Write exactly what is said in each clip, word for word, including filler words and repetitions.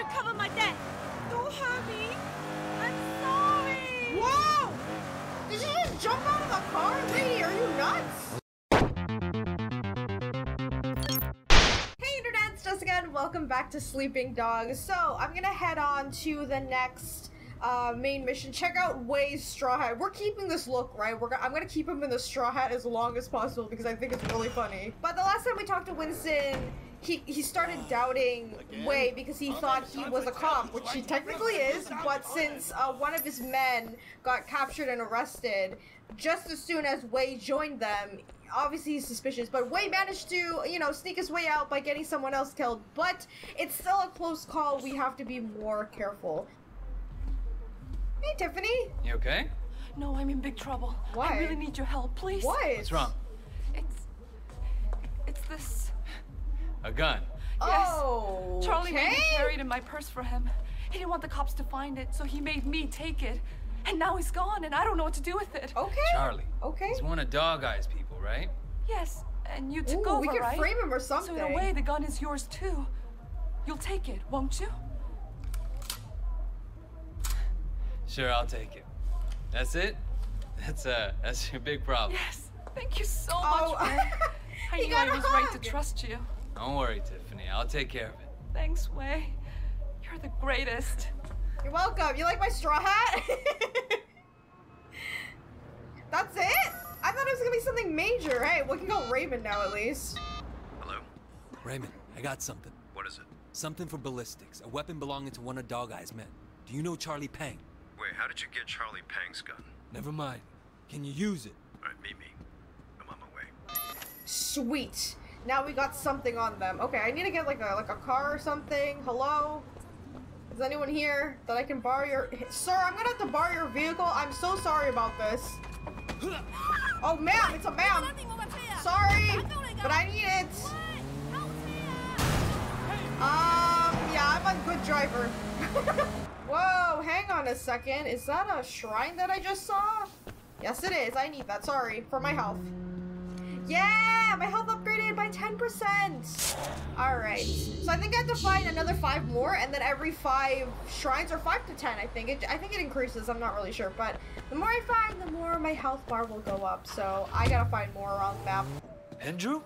should cover my debt. Don't hurt me. I'm sorry. Whoa! Did you just jump out of the car? Lady, are you nuts? Hey, internets, it's Jessica, and welcome back to Sleeping Dogs. So, I'm gonna head on to the next uh, main mission. Check out Wei's straw hat. We're keeping this look, right? We're go I'm gonna keep him in the straw hat as long as possible because I think it's really funny. But the last time we talked to Winston, He, he started doubting Again? Wei because he oh, thought he was a cop, which he technically is, but since uh, one of his men got captured and arrested, just as soon as Wei joined them, obviously he's suspicious, but Wei managed to, you know, sneak his way out by getting someone else killed, but it's still a close call. We have to be more careful. Hey, Tiffany. You okay? No, I'm in big trouble. Why? I really need your help, please. What? What's wrong? It's... it's this... A gun. Yes. Oh, Charlie Pang carried in my purse for him. He didn't want the cops to find it, so he made me take it. And now he's gone, and I don't know what to do with it. Okay. Charlie. Okay. He's one of Dog Eyes' people, right? Yes, and you took Ooh, over, we could right? frame him or something. So in a way, the gun is yours, too. You'll take it, won't you? Sure, I'll take it. That's it? That's, uh, that's your big problem. Yes. Thank you so oh. much, Wei. I he knew got I was hug. right to trust you. Don't worry, Tiffany. I'll take care of it. Thanks, Wei. You're the greatest. You're welcome. You like my straw hat? That's it? I thought it was going to be something major. Hey, we can go Raymond now at least. Hello? Raymond, I got something. What is it? Something for ballistics. A weapon belonging to one of Dog Eyes' men. Do you know Charlie Pang? Wait, how did you get Charlie Pang's gun? Never mind. Can you use it? All right, meet me. I'm on my way. Sweet. Now we got something on them. Okay, I need to get like a like a car or something. Hello? Is anyone here that I can borrow your... Sir, I'm gonna have to borrow your vehicle. I'm so sorry about this. Oh, ma'am, it's a ma'am. Sorry, but I need it. Um, yeah, I'm a good driver. Whoa, hang on a second. Is that a shrine that I just saw? Yes, it is. I need that. Sorry, for my health. Yeah, my health upgraded by ten percent. All right, so I think I have to find another five more, and then every five shrines, or five to ten, I think. It, I think it increases, I'm not really sure, but the more I find, the more my health bar will go up, so I gotta find more on the map. Andrew,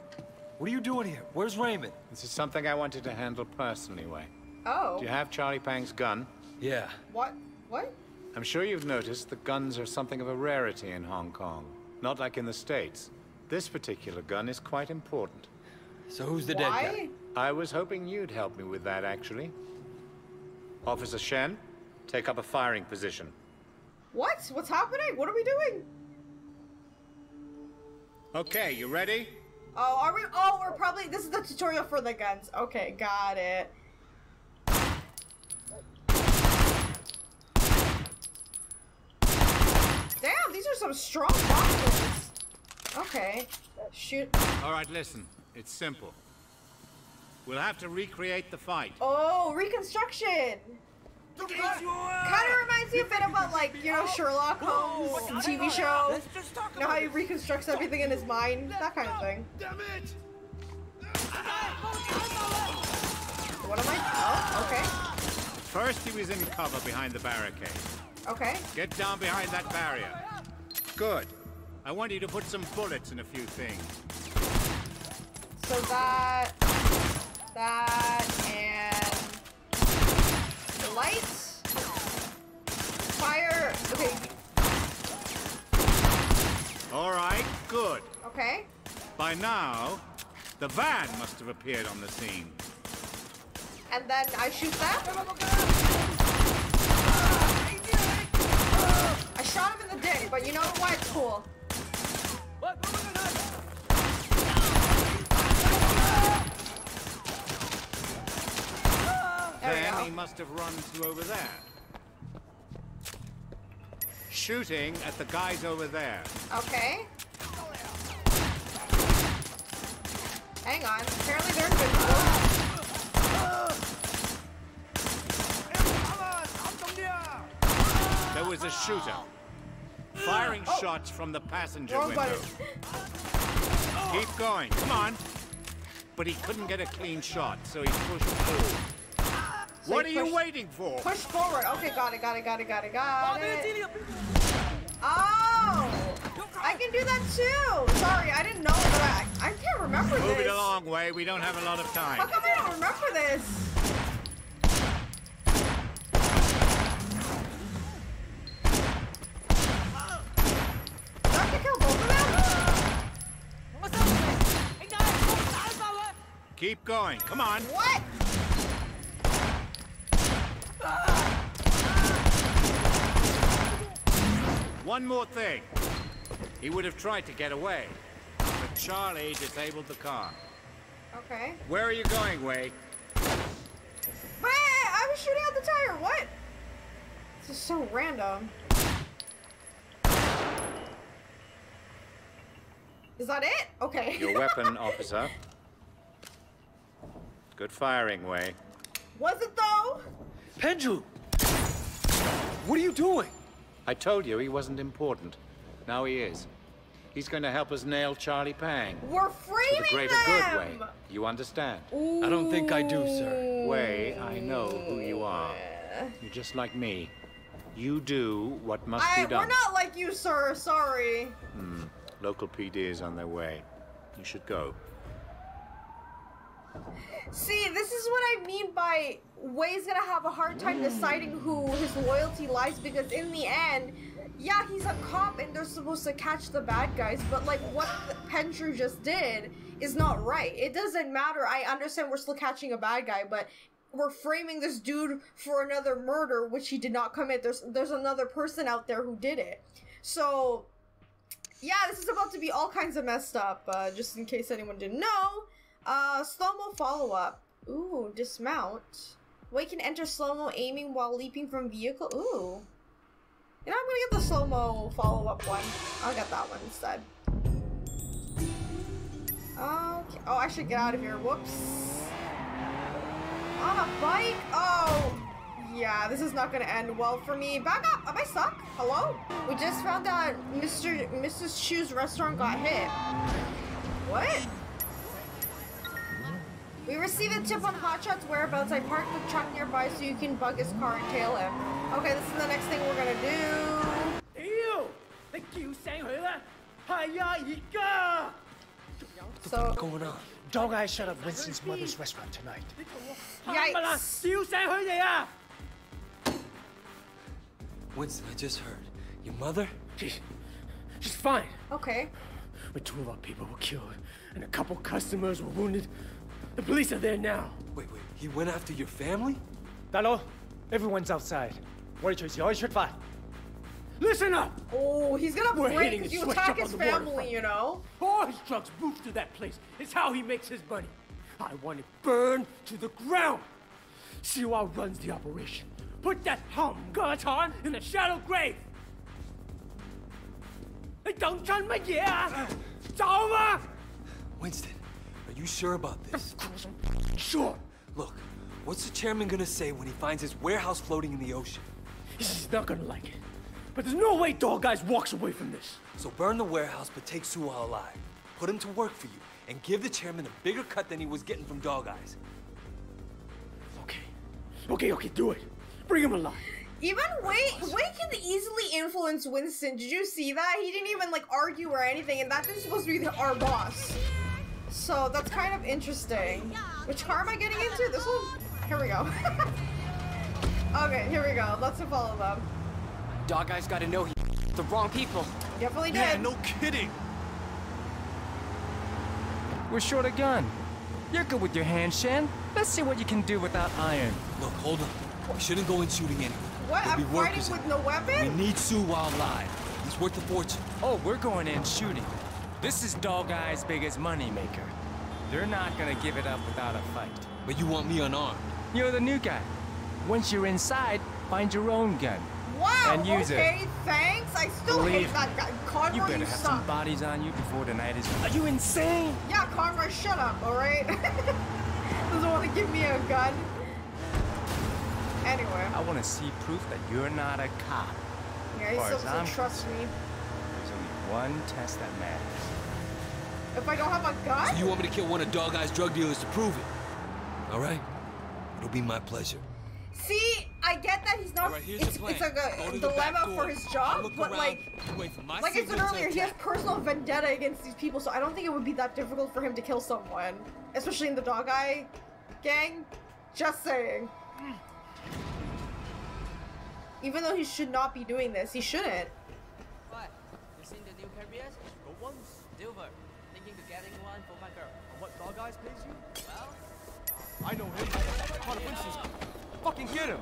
what are you doing here? Where's Raymond? This is something I wanted to handle personally, Wei. Oh. Do you have Charlie Pang's gun? Yeah. What? What? I'm sure you've noticed that guns are something of a rarity in Hong Kong, not like in the States. This particular gun is quite important. So who's the Why? dead guy? I was hoping you'd help me with that, actually. Officer Shen, take up a firing position. What? What's happening? What are we doing? Okay, you ready? Oh, are we? Oh, we're probably... This is the tutorial for the guns. Okay, got it. Damn, these are some strong boxes. Okay, shoot. All right, listen, it's simple. We'll have to recreate the fight. Oh, reconstruction! Kind of reminds me a bit about, like, you know, Sherlock Holmes T V show. You know how he reconstructs everything in his mind? That kind of thing. Damn it! What am I? Oh, okay. First, he was in cover behind the barricade. Okay. Get down behind that barrier. Good. I want you to put some bullets in a few things. So that, that, and the lights, fire, okay. All right, good. Okay. By now, the van must have appeared on the scene. And then I shoot that? I shot him in the dick, but you know what? It's cool. Then he must have run through over there. Shooting at the guys over there. Okay. Hang on. Apparently they're good people. There was a shooter. Firing oh. shots from the passenger Wrong window. Keep going. Come on. But he couldn't get a clean shot, so he pushed through. So what you are push, you waiting for? Push forward. Okay, got it, got it, got it, got it, got it. Oh! I can do that too! Sorry, I didn't know that. I, I can't remember this. Move it along, Wei. We don't have a lot of time. How come I don't remember this? Keep going. Come on. What? One more thing. He would have tried to get away, but Charlie disabled the car. Okay. Where are you going, Wei? Wait, I was shooting out the tire. What? This is so random. Is that it? Okay. Your weapon, officer. Good firing, Wei. Was it though? Pendrew! What are you doing? I told you he wasn't important. Now he is. He's going to help us nail Charlie Pang. We're framing them! For the greater good, Wei. You understand? Ooh. I don't think I do, sir. Wei, I know who you are. You're just like me. You do what must I, be done. We're not like you, sir. Sorry. Mm. Local P D is on their way. You should go. See, this is what I mean by Wei's gonna have a hard time deciding who his loyalty lies, because in the end, yeah, he's a cop and they're supposed to catch the bad guys, but like what Pendrew just did is not right. It doesn't matter. I understand we're still catching a bad guy, but we're framing this dude for another murder which he did not commit. There's there's another person out there who did it. So yeah, this is about to be all kinds of messed up, uh, just in case anyone didn't know. Uh, slow-mo follow-up. Ooh, dismount. Wei can enter slow-mo aiming while leaping from vehicle. Ooh. You know, I'm gonna get the slow-mo follow-up one. I'll get that one instead. Okay. Oh, I should get out of here. Whoops. On a bike? Oh. Yeah, this is not gonna end well for me. Back up! Am I stuck? Hello? We just found out Mister Missus Chu's restaurant got hit. What? We received a tip on Hotshot's whereabouts. I parked the truck nearby so you can bug his car and tail him. Okay, this is the next thing we're gonna do. Ew! So, what's going on? Dog Eyes shut up Winston's mother's restaurant tonight. Yikes! Winston, I just heard. Your mother? She's, she's fine. Okay. But two of our people were killed, and a couple customers were wounded. The police are there now. Wait, wait. He went after your family? Hello? Everyone's outside. Listen up! Oh, he's gonna break because you attack his family, you know? All his trucks move to that place. It's how he makes his money. I want it burned to the ground. Siwa runs the operation. Put that hum guard in the shallow grave. Don't turn my ear. It's over! Winston. Are you sure about this? Of course I'm sure. Look, what's the chairman gonna say when he finds his warehouse floating in the ocean? He's not gonna like it. But there's no way Dog Eyes walks away from this. So burn the warehouse, but take Siwa alive. Put him to work for you, and give the chairman a bigger cut than he was getting from Dog Eyes. Okay. Okay, okay, do it. Bring him alive. Even Wei, Wei can easily influence Winston. Did you see that? He didn't even, like, argue or anything, and that's supposed to be the, our boss. So that's kind of interesting. Which car am I getting into? This one? Here we go. Okay, here we go. Let's follow them. Dog Eyes gotta know he the wrong people. Definitely did. Yeah, no kidding. We're short a gun. You're good with your hand, Shen. Let's see what you can do without iron. Look, hold on. We shouldn't go in shooting anyone. What? There'll I'm fighting with out. no weapon? We need Siwa alive. He's worth a fortune. Oh, we're going in shooting. This is Dog Eyes' biggest moneymaker. They're not gonna give it up without a fight. But you want me unarmed? You're the new guy. Once you're inside, find your own gun. Wow, and use okay, it. thanks. I still Believe hate that guy. Conroy, you better you have suck. some bodies on you before the night is... Are you insane? Yeah, Conroy, shut up, all right? Doesn't want to give me a gun. Anyway. I want to see proof that you're not a cop. Yeah, he still doesn't trust me. There's only one test that matters. If I don't have a gun? So you want me to kill one of Dog Eyes' drug dealers to prove it? All right. It'll be my pleasure. See, I get that he's not. Right, it's, it's like a dilemma for his job, but around, like, like I said earlier, he has personal vendetta against these people, so I don't think it would be that difficult for him to kill someone, especially in the Dog Eye gang. Just saying. Even though he should not be doing this, he shouldn't. What? You seen the new carriers? Go one silver. Thinking of getting one for my girl. What Dog Eyes pays you? Well, I know him. Caught a Winston. Fucking get him!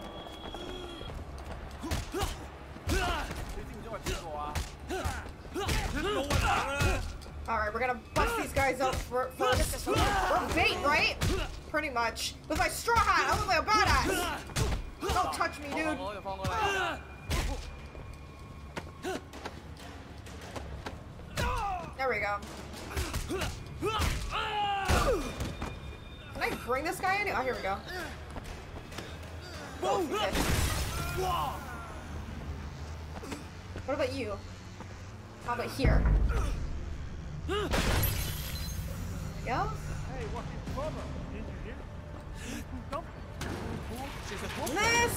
Alright, we're gonna bust these guys up for, for we're bait, right? Pretty much. With my straw hat, I look like a badass! Don't touch me, dude! There we go. Can I bring this guy in? Oh, here we go. Oh, what about you? How about here? There we go. Miss!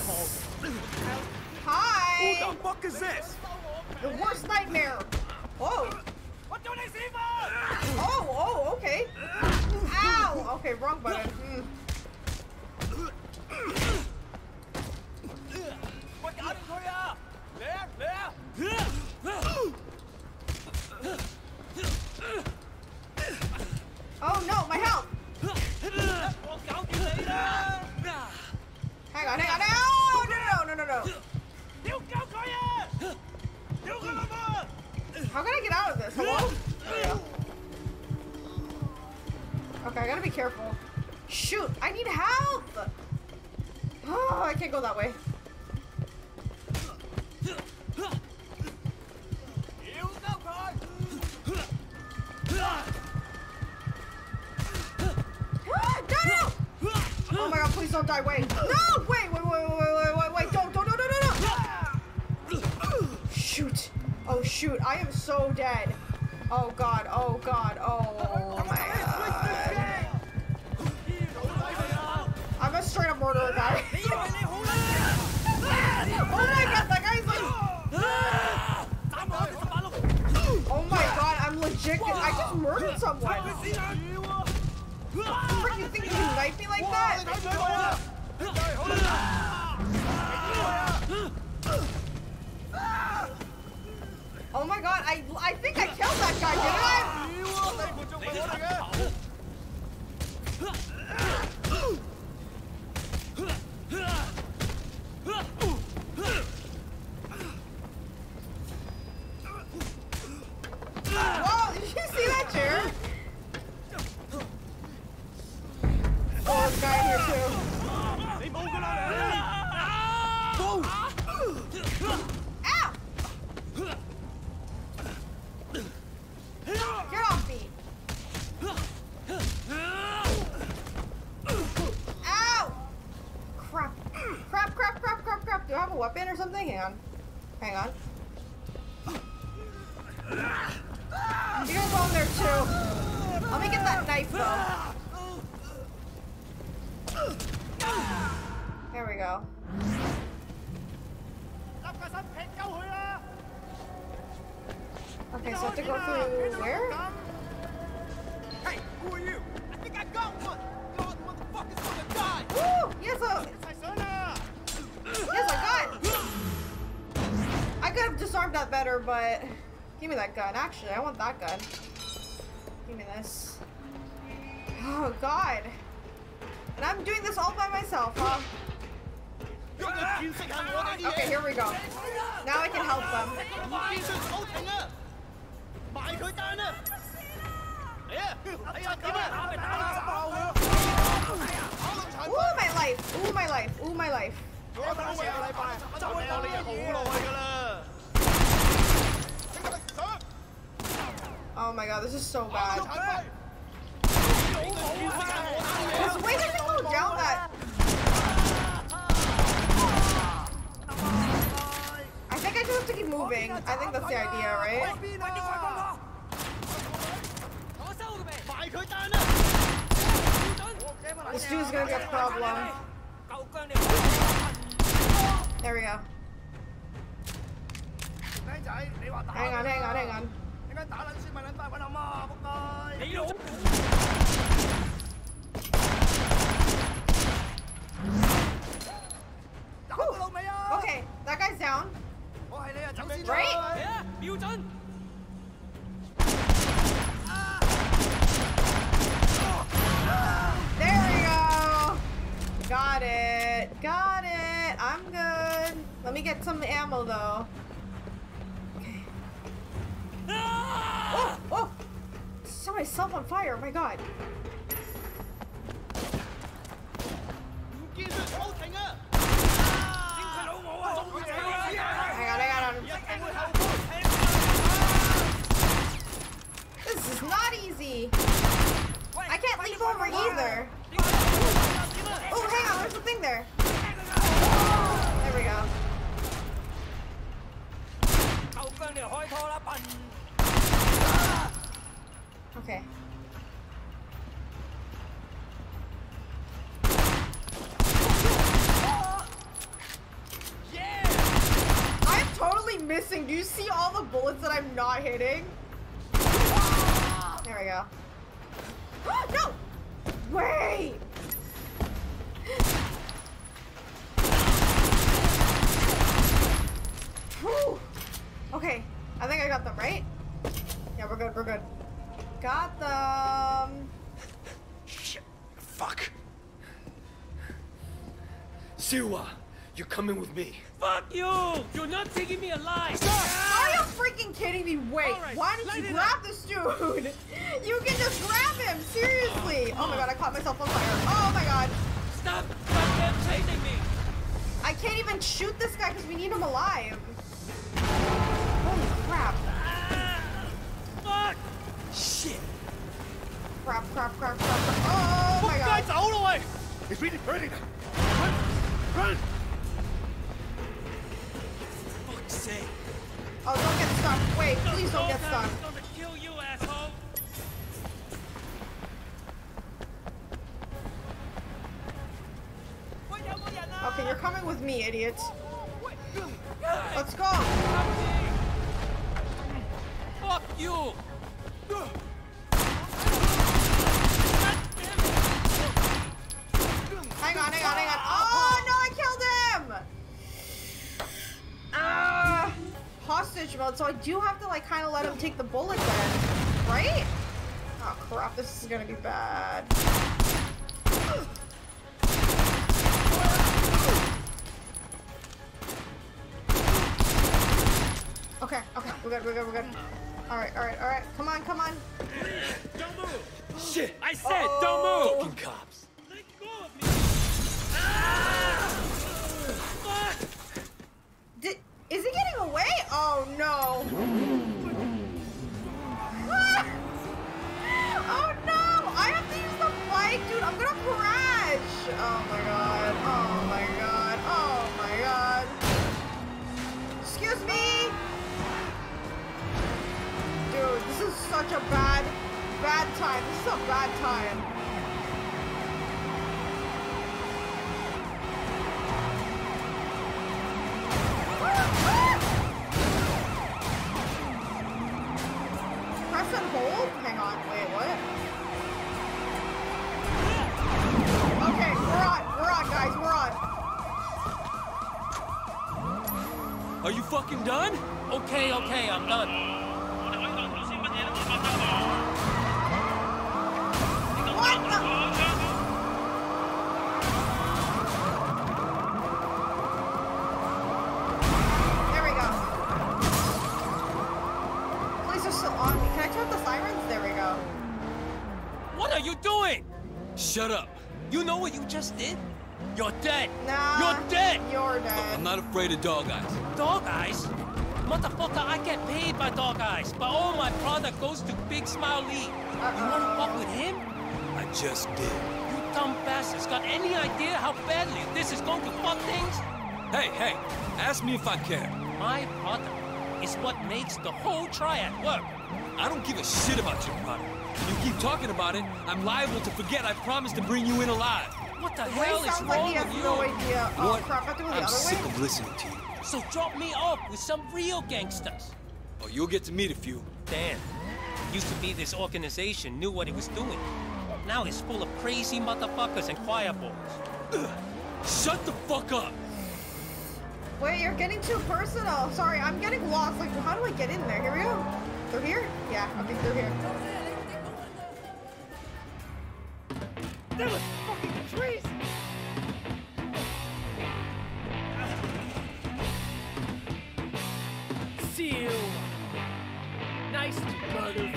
Hi! Who the fuck is this? The worst nightmare! Oh! What do they see for? Oh, oh, okay. Ow! Okay, wrong button. Mm. Oh no, my health! Hang on, hang on, no, no, no, no, no, no. How can I get out of this? Hello? There we go. Okay, I gotta be careful. Shoot, I need help! Oh, I can't go that way. Oh my god, please don't die, Wei. No! Wait, wait, wait, wait, wait, wait, don't, don't, no, no, no, no! Shoot. Oh, shoot. I am so dead. Oh god, oh god, oh my god. I'm a straight up murderer, guy. Oh my god, that guy's like... Oh my god, I'm legit. I just murdered someone. Frick, you think you can knife me like that? Oh my god, I I think I killed that guy, didn't I? Whoa, did you see that chair? Oh, there's a guy in here too. Ow! Get off me! Ow! Crap! Crap! Crap! Crap! Crap! Crap! Do I have a weapon or something? Hang on. Hang on. You guys on there too? Let me get that knife though. There we go. Okay, so I have to go through where? Hey, who are you? I think I got one! God, motherfucker's gonna die! Woo! Yes, uh, yes, I got it! I could have disarmed that better, but... Give me that gun. Actually, I want that gun. Give me this. Oh, God. And I'm doing this all by myself, huh? Okay, here we go. Now I can help them. Ooh, my life! Ooh, my life! Ooh, my life! Oh my god, this is so bad. There's way to go down that. I think I just have to keep moving. I think that's the idea, right? This dude's gonna be a problem. There we go. Hang on, hang on, hang on. Whew. Okay, that guy's down. Right? Yeah. Got it. Got it. I'm good. Let me get some ammo, though. Okay. Ah! Oh! Oh! Set myself on fire. Oh, my God. Hang on, hang on. This is not easy. I can't leap over either. Oh, hang on, there's a thing there. There we go. Okay. I'm totally missing. Do you see all the bullets that I'm not hitting? There we go. No! Wait! Whew. Okay, I think I got them, right? Yeah, we're good, we're good. Got them. Shit, fuck. Siwa, you're coming with me. Fuck you! You're not taking me alive! Stop! Are you freaking kidding me? Wait, right, why did you grab up this dude? You can just grab him, seriously! Oh, oh my God, I caught myself on fire. Oh my God. Stop! Stop them chasing me! I can't even shoot this guy because we need him alive. Holy crap. Ah, fuck! Shit! Crap, crap, crap, crap, crap. Oh, oh my God. Guys, all the way! It's really burning. Run! Run! For fuck's sake. Oh, don't get stuck. Wait, no, please don't get stuck. I'm gonna kill you, asshole. Okay, you're coming with me, idiot. Let's go. Fuck you. Hang on, hang on, hang on. Oh no, I killed him. Ah, uh, hostage mode. So I do have to like kind of let him take the bullet then, right? Oh crap, this is gonna be bad. Okay, okay, we're good, we're good, we're good. All right, all right, all right. Come on, come on. Don't move. Shit, I said oh. Don't move. Fucking cops. Let go of me. Ah! Fuck. Did, is he getting away? Oh, no. Oh, no. I have to use the bike, dude. I'm going to crash. Oh, my God. Oh, my God. Oh, my God. Excuse me. Dude, this is such a bad, bad time. This is a bad time. Press and hold? Hang on, wait, what? Okay, we're on, we're on, guys, we're on. Are you fucking done? Okay, okay, I'm done. Shut up. You know what you just did? You're dead. Nah, you're dead. You're dead. Look, I'm not afraid of Dog Eyes. Dog Eyes? Motherfucker, I get paid by Dog Eyes, but all my product goes to Big Smile Lee. Uh-oh. You want to fuck with him? I just did. You dumb bastards got any idea how badly this is going to fuck things? Hey, hey, ask me if I care. My product is what makes the whole triad work. I don't give a shit about your product. You keep talking about it, I'm liable to forget I promised to bring you in alive. What the hell is wrong with you? No idea. Lord, oh, crap, I'm sick way. of listening to you. So drop me off with some real gangsters. Oh, you'll get to meet a few. Damn. Used to be this organization knew what it was doing. Now it's full of crazy motherfuckers and choir boys. Shut the fuck up! Wait, you're getting too personal. Sorry, I'm getting lost. Like, how do I get in there? Here we go. Through here? Yeah, I think through here. That was fucking trees! See you! Nice motherfucking.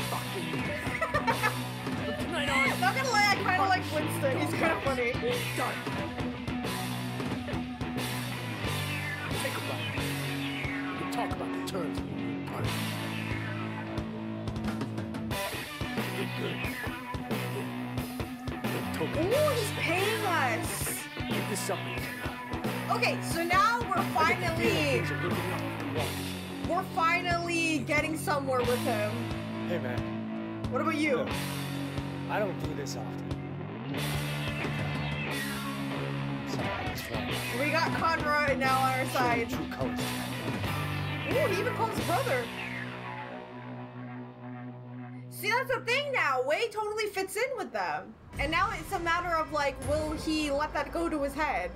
I'm not gonna lie, I kinda like Winston. He's kinda funny. Think about it. We can talk about the terms when we were party. You're good. You're good. Ooh, he's paying us. Give this up. Okay, so now we're finally... We're finally getting somewhere with him. Hey, man. What about you? Yeah. I don't do this often. So we got Conroy now on our side. Ooh, he even calls his brother. See, that's the thing now. Wei totally fits in with them. And now it's a matter of like, will he let that go to his head?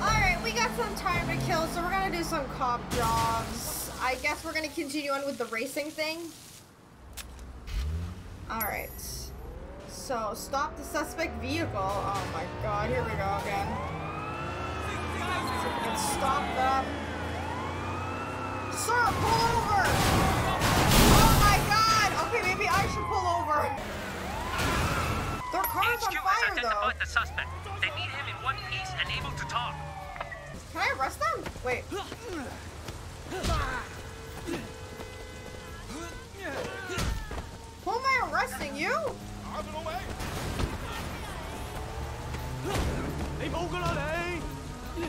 Alright, we got some time to kill, so we're gonna do some cop jobs. I guess we're gonna continue on with the racing thing. Alright. So, stop the suspect vehicle. Oh my god, here we go again. And stop them. Sir, pull over! Oh my god! Okay, maybe I should pull over. Their car's on fire, though. The suspect. They need him in one piece and able to talk. Can I arrest them? Wait. Who am I arresting? You?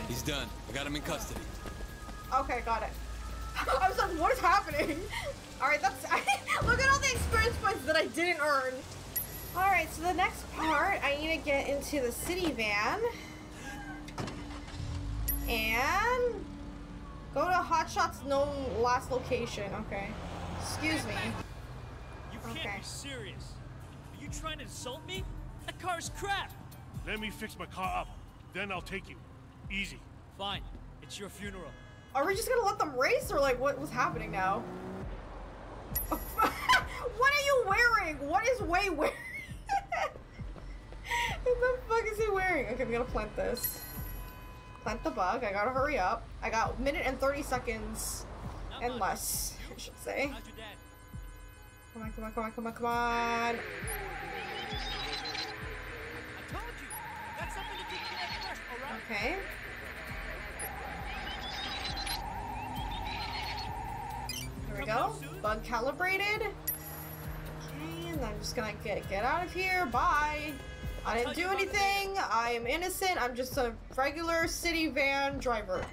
He's done. I got him in custody. Okay, got it. I was like, what is happening? Alright, that's... Look at all the experience points that I didn't earn. Alright, so the next part, I need to get into the city van. And... Go to Hotshot's known last location. Okay. Excuse me. You can't okay. be serious. Are you trying to insult me? That car's crap. Let me fix my car up. Then I'll take you. Easy. Fine. It's your funeral. Are we just gonna let them race, or like what was happening now? What are you wearing? What is Wei wearing? What the fuck is he wearing? Okay, we gotta plant this. Plant the bug. I gotta hurry up. I got a minute and thirty seconds Not and much. less, you? I should say. Come on, come on, come on, come on, come on. Okay. There we go. Bug calibrated. Okay, and I'm just gonna get get out of here. Bye. I didn't do anything. I am innocent. I'm just a regular city van driver.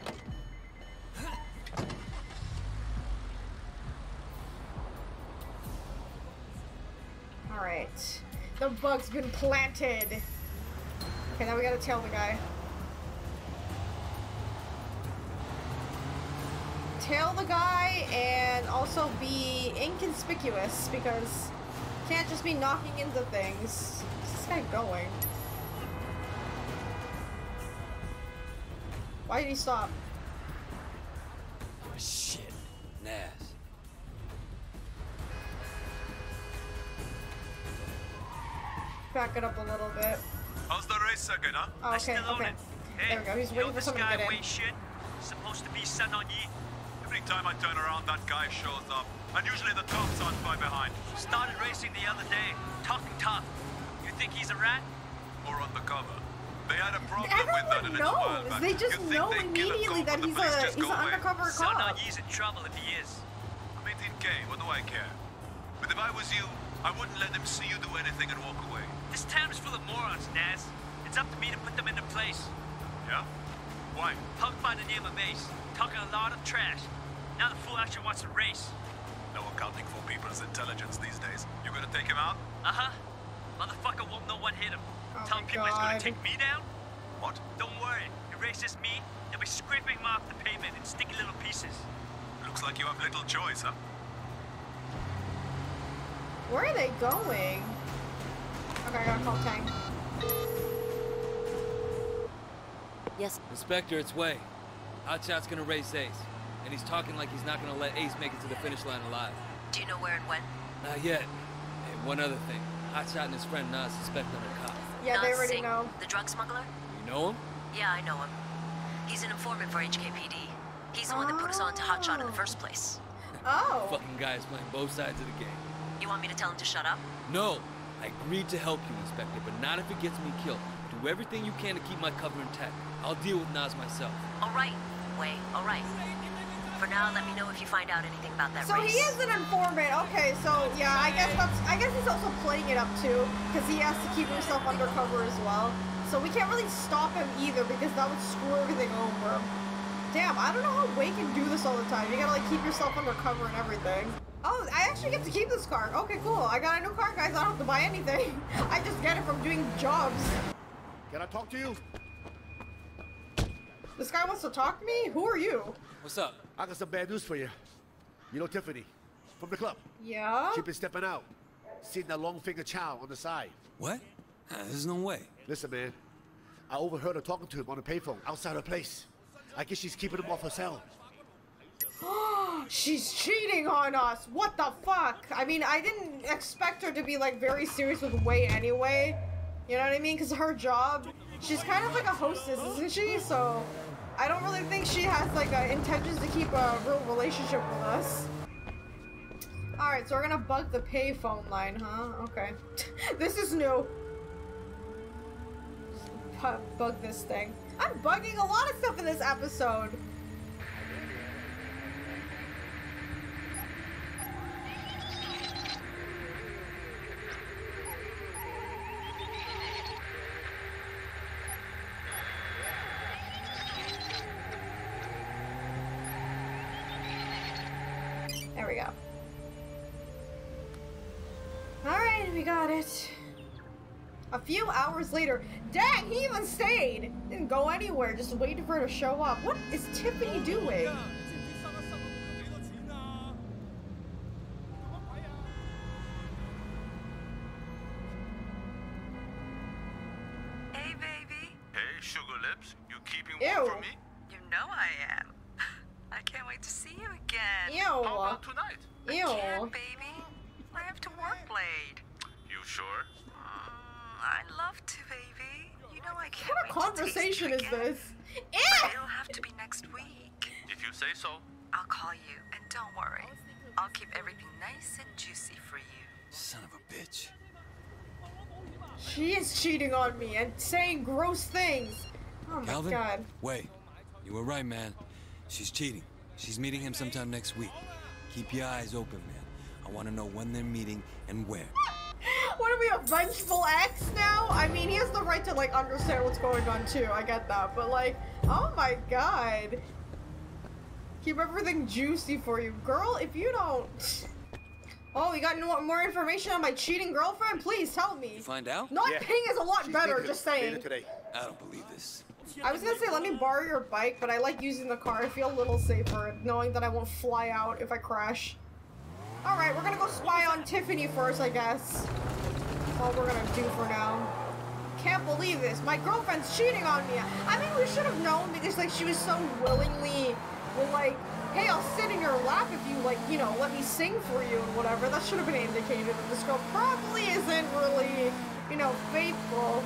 All right. The bug's been planted. Okay, now we gotta tail the guy. Tail the guy and also be inconspicuous because you can't just be knocking into things. Where's this guy going? Why did he stop? Oh shit, Naz. Back it up a little bit. How's the race second, huh? Oh, okay, okay. Hey, there we go. He's waiting for someone to get in. Shit. Supposed to be Sun On Yee. Every time I turn around, that guy shows up, and usually the cops aren't far behind. Started racing the other day, talking tough. You think he's a rat? Or undercover? They had a problem Everyone with that a little knows. while back. They just you know immediately that he's, a, he's an undercover cop. Sun On Yee's in trouble if he is. I'm eighteen K, what do I care? But if I was you, I wouldn't let them see you do anything and walk away. This town is full of morons, Naz. It's up to me to put them into place. Yeah? Why? Punk by the name of Ace. Talking a lot of trash. Now the fool actually wants to race. No accounting for people's intelligence these days. You gonna take him out? Uh-huh. Motherfucker won't know what hit him. Oh Tell people God. he's gonna take me down? What? Don't worry. It raises me, they'll be scraping me off the pavement in sticky little pieces. Looks like you have little choice, huh? Where are they going? Okay, I gotta call Tang. Yes. Inspector, it's Wei. Hotshot's gonna race Ace. And he's talking like he's not gonna let Ace make it to the finish line alive. Do you know where and when? Not yet. Hey, one other thing. Hotshot and his friend Naz suspect under the cops. Yeah, they already know. The drug smuggler? You know him? Yeah, I know him. He's an informant for H K P D. He's the oh. one that put us on to Hotshot in the first place. Oh. Fucking guy is playing both sides of the game. You want me to tell him to shut up? No. I agreed to help you, Inspector, but not if it gets me killed. Do everything you can to keep my cover intact. I'll deal with Naz myself. All right, Wei. All right. For now, let me know if you find out anything about that so race. So he is an informant. Okay, so yeah, I guess that's. I guess he's also playing it up too, because he has to keep himself undercover as well. So we can't really stop him either, because that would screw everything over. Damn, I don't know how Wei can do this all the time. You gotta like keep yourself undercover and everything. Oh, I actually get to keep this car. Okay, cool. I got a new car, guys. I don't have to buy anything. I just get it from doing jobs. Can I talk to you? This guy wants to talk to me? Who are you? What's up? I got some bad news for you. You know Tiffany from the club? Yeah? She's been stepping out. Seen that long finger chow on the side. What? Huh, there's no way. Listen, man. I overheard her talking to him on a payphone outside her place. I guess she's keeping him off her cell. She's cheating on us. What the fuck? I mean, I didn't expect her to be like very serious with Wei anyway. You know what I mean? Because her job, she's kind of like a hostess, isn't she? So I don't really think she has like uh, intentions to keep a real relationship with us. All right, so we're gonna bug the payphone line, huh? Okay, this is new. Just bug this thing. I'm bugging a lot of stuff in this episode. Few hours later. Dang, he even stayed! Didn't go anywhere, just waited for her to show up. What is Tiffany doing? Hey, baby. Hey, sugar lips. You keeping warm for me? You know I am. I can't wait to see you again. Ew. How about tonight? Ew. I can't, baby. I have to work late. You sure? I'd love to, baby. You know I can't. What a conversation is this? It'll have to be next week. If you say so. I'll call you, and don't worry. I'll keep everything nice and juicy for you. Son of a bitch. She is cheating on me and saying gross things. Oh my Calvin? God. Wait, you were right, man. She's cheating. She's meeting him sometime next week. Keep your eyes open, man. I want to know when they're meeting and where. What are we, a vengeful ex now? I mean, he has the right to like understand what's going on too. I get that, but like, oh my god. Keep everything juicy for you, girl. If you don't. Oh, you got no more information on my cheating girlfriend? Please tell me. You find out? Not yeah. Ping is a lot She's better. Just saying. Today. I don't believe this. I was gonna say let me borrow your bike, but I like using the car. I feel a little safer knowing that I won't fly out if I crash. All right, we're gonna go spy on Tiffany first, I guess. That's all we're gonna do for now. Can't believe this. My girlfriend's cheating on me. I mean, we should have known because, like, she was so willingly, well, like, hey, I'll sit in your lap if you, like, you know, let me sing for you and whatever. That should have been indicated. But this girl probably isn't really, you know, faithful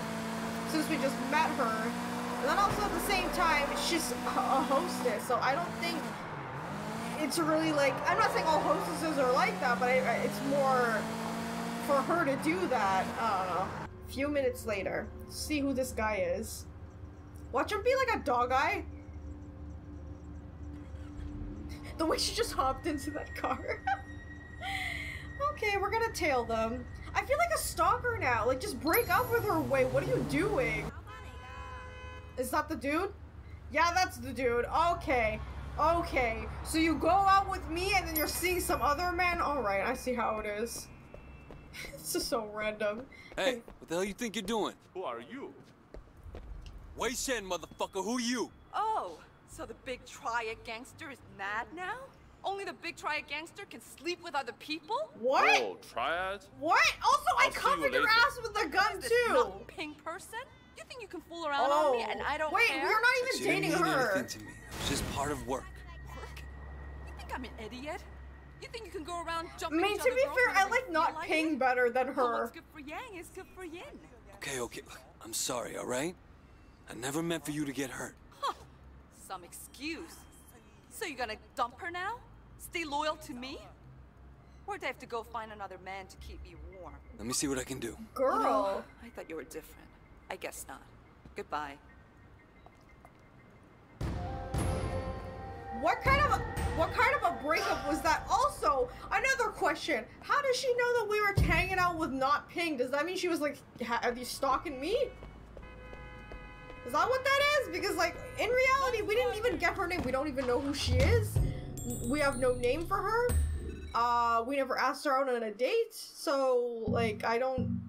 since we just met her. And then also at the same time, she's a hostess, so I don't think. It's really like, I'm not saying all hostesses are like that, but I, I, it's more for her to do that. I don't know. A few minutes later, see who this guy is. Watch him be like a dog eye. The way she just hopped into that car. Okay, we're gonna tail them. I feel like a stalker now. Like, just break up with her. Wait, what are you doing? Is that the dude? Yeah, that's the dude. Okay. Okay, so you go out with me and then you're seeing some other man? Alright, I see how it is. It's just so random. Hey, what the hell you think you're doing? Who are you? Wei Shen, motherfucker, who you? Oh, so the big triad gangster is mad now? Only the big triad gangster can sleep with other people? What? Oh, triad? What? Also, I'll I covered your ass with a gun, is this too! Not ping person? You think you can fool around oh. on me and I don't Wait, care? Wait, you're not even she dating didn't mean her! Anything to me. It's just part of work. Work? You think I'm an idiot? You think you can go around jumping I mean, to be fair, I like not like ping it? better than her. Well, what's good for Yang is good for Yin. Okay, okay, look, I'm sorry, alright? I never meant for you to get hurt. Huh. Some excuse. So you're gonna dump her now? Stay loyal to me? Where'd I have to go find another man to keep me warm? Let me see what I can do. Girl! Oh, I thought you were different. I guess not. Goodbye. What kind of a, what kind of a breakup was that? Also, another question. How does she know that we were hanging out with not Ping? Does that mean she was like, are you stalking me? Is that what that is? Because like, in reality, we didn't even get her name. We don't even know who she is. We have no name for her. Uh, we never asked her out on a date. So like, I don't...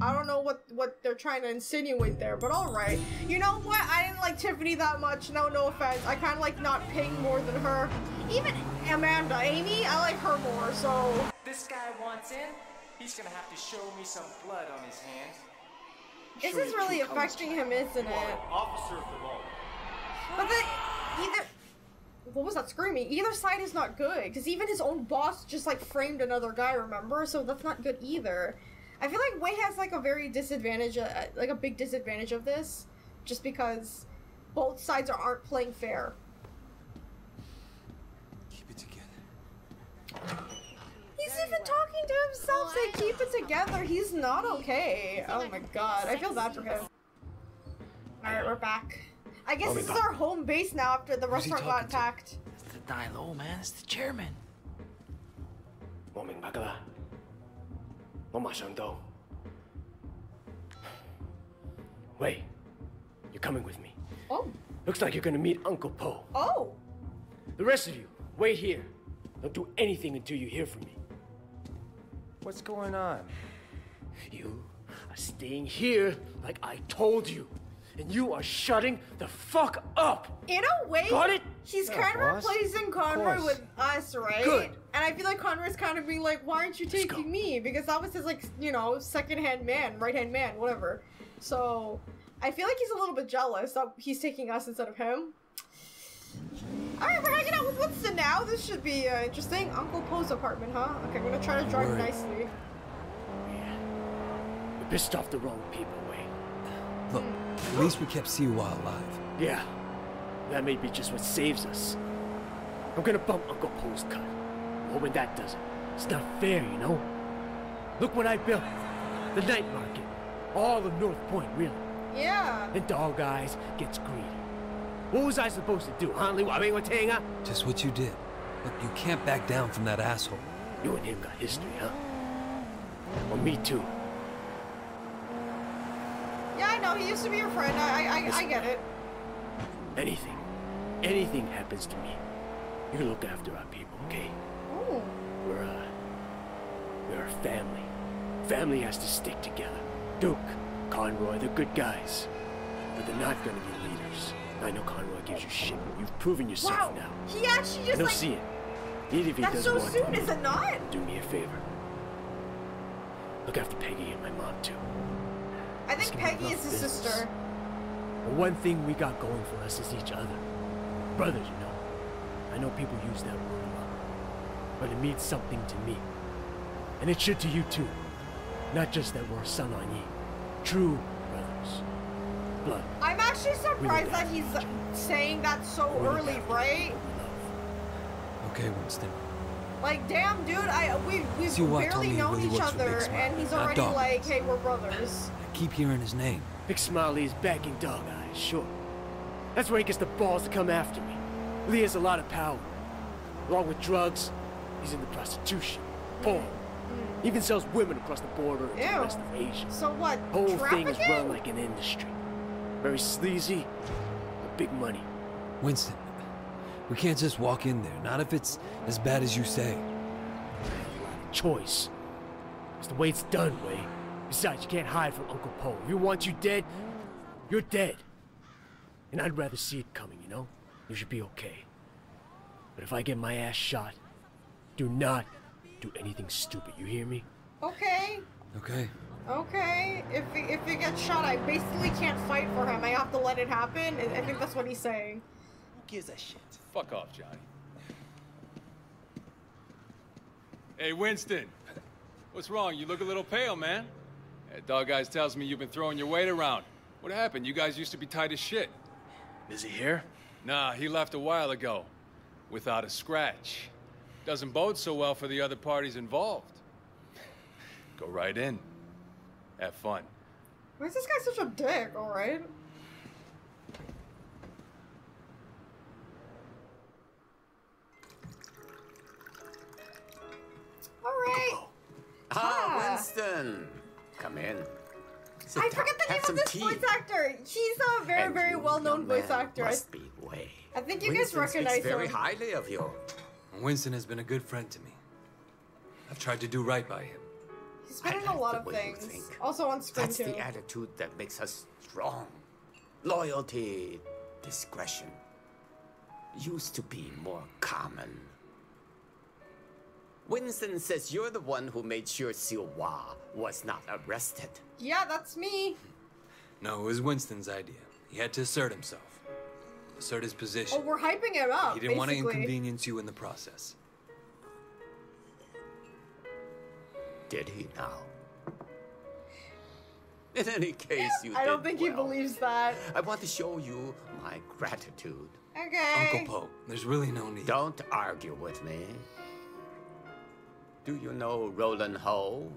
I don't know what, what they're trying to insinuate there, but alright. You know what? I didn't like Tiffany that much. No, no offense. I kind of like not Ping more than her. Even Amanda, Amy, I like her more, so... This guy wants in. He's gonna have to show me some blood on his hands. This is really affecting him, isn't it? Officer of the law. But then, either... What was that screaming? Either side is not good, because even his own boss just, like, framed another guy, remember? So that's not good either. I feel like Wei has like a very disadvantage, uh, like a big disadvantage of this, just because both sides are, aren't playing fair. Keep it together. He's very even well. talking to himself, saying oh, keep it together. He's not okay. Oh my god, I feel bad for him. Alright, we're back. I guess this is our home base now after the restaurant got attacked. It's the dial-o, man. It's the chairman. Wait, you're coming with me. Oh. Looks like you're gonna meet Uncle Po. Oh. The rest of you, wait here. Don't do anything until you hear from me. What's going on? You are staying here like I told you. And you are shutting the fuck up! In a way, Got it? he's yeah, kind of replacing Conroy with us, right? Good. And I feel like Conroy's kind of being like, why aren't you taking me? Because that was his, like, you know, second-hand man, right-hand man, whatever. So, I feel like he's a little bit jealous that he's taking us instead of him. Alright, we're hanging out with Winston now. This should be uh, interesting. Uncle Poe's apartment, huh? Okay, I'm gonna try to drive nicely. Yeah. You pissed off the wrong people, Wei. Look. At least we kept Siwa alive. Yeah, that may be just what saves us. I'm gonna bump Uncle Poe's cut. But when that does it, it's not fair, you know? Look what I built. The night market. All of North Point, really. Yeah. And Dog Eyes gets greedy. What was I supposed to do, huh? Just what you did. Look, you can't back down from that asshole. You and him got history, huh? Well, me too. Yeah, I know, he used to be your friend. I, I, I get it. Anything. Anything happens to me. You look after our people, okay? Ooh. We're, uh, we're a family. Family has to stick together. Duke, Conroy, they're good guys. But they're not gonna be leaders. I know Conroy gives you shit, but you've proven yourself wow. now. He actually just, I don't like... see it. Even if he doesn't so want soon, to is it not? Do me a favor. Look after Peggy and my mom, too. I think Peggy is his sister. The one thing we got going for us is each other. Brothers, you know. I know people use that word a lot. But it means something to me. And it should to you too. Not just that we're Sun On Yee. True brothers. Blood. I'm actually surprised that he's saying that so early, right? Okay, Winston. Like, damn, dude, I we, we've barely known each other, and he's already like, hey, we're brothers. I keep hearing his name. Big Smile Lee's backing Dog Eyes, sure. That's where he gets the balls to come after me. Lee has a lot of power. Along with drugs, he's in the prostitution, porn. Mm. Even sells women across the border into the rest of Asia. So what, the whole thing is run like an industry. Very sleazy, but big money. Winston. We can't just walk in there, not if it's as bad as you say. Choice. It's the way it's done, Wei. Besides, you can't hide from Uncle Po. If you want you dead, You're dead. And I'd rather see it coming, you know? You should be okay. But if I get my ass shot, do not do anything stupid, you hear me? Okay. Okay. Okay. If he, if he gets shot, I basically can't fight for him. I have to let it happen. I think that's what he's saying. Who gives a shit? Fuck off, Johnny. Hey, Winston. What's wrong? You look a little pale, man. That Dog Eyes tells me you've been throwing your weight around. What happened? You guys used to be tight as shit. Is he here? Nah, he left a while ago. Without a scratch. Doesn't bode so well for the other parties involved. Go right in. Have fun. Why is this guy such a dick, alright? Alright. Ah, Winston. Come in. Sit I down. Forget the Have name of this tea. Voice actor. He's a very, and very well-known voice actor. Must be Wei. I think you Winston guys recognize very him. Very highly of you. Winston has been a good friend to me. I've tried to do right by him. He's been I in like a lot of things. Also on screen That's too. That's the attitude that makes us strong. Loyalty, discretion. Used to be more common. Winston says you're the one who made sure Siwa was not arrested. Yeah, that's me. No, it was Winston's idea. He had to assert himself. Assert his position. Oh, we're hyping it up, He didn't basically. want to inconvenience you in the process. Did he now? In any case, you I don't think well. he believes that. I want to show you my gratitude. Okay. Uncle Po, there's really no need. Don't argue with me. Do you know Roland Ho?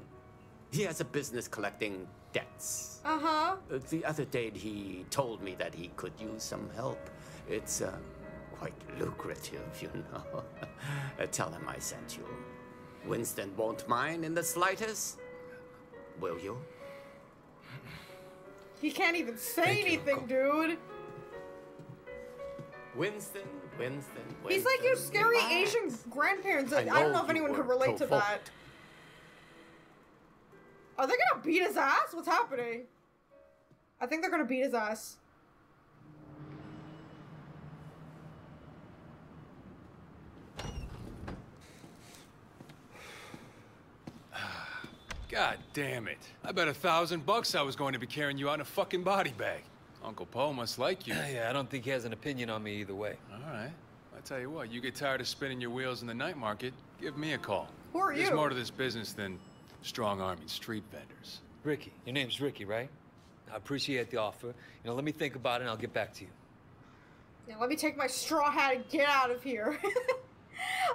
He has a business collecting debts. Uh-huh. The other day he told me that he could use some help. It's uh, quite lucrative, you know. Tell him I sent you. Winston won't mind in the slightest. Will you? He can't even say Thank anything, you, dude. Winston, Winston, Winston. He's like your scary relax. Asian grandparents. I, I don't know if anyone could relate to that. Are they gonna beat his ass? What's happening? I think they're gonna beat his ass. God damn it. I bet a thousand bucks I was going to be carrying you out in a fucking body bag. Uncle Po must like you. Yeah, I don't think he has an opinion on me either way. All right. I tell you what, you get tired of spinning your wheels in the night market, give me a call. Who are you? There's more to this business than strong-arming street vendors. Ricky. Your name's Ricky, right? I appreciate the offer. You know, let me think about it and I'll get back to you. Yeah, let me take my straw hat and get out of here.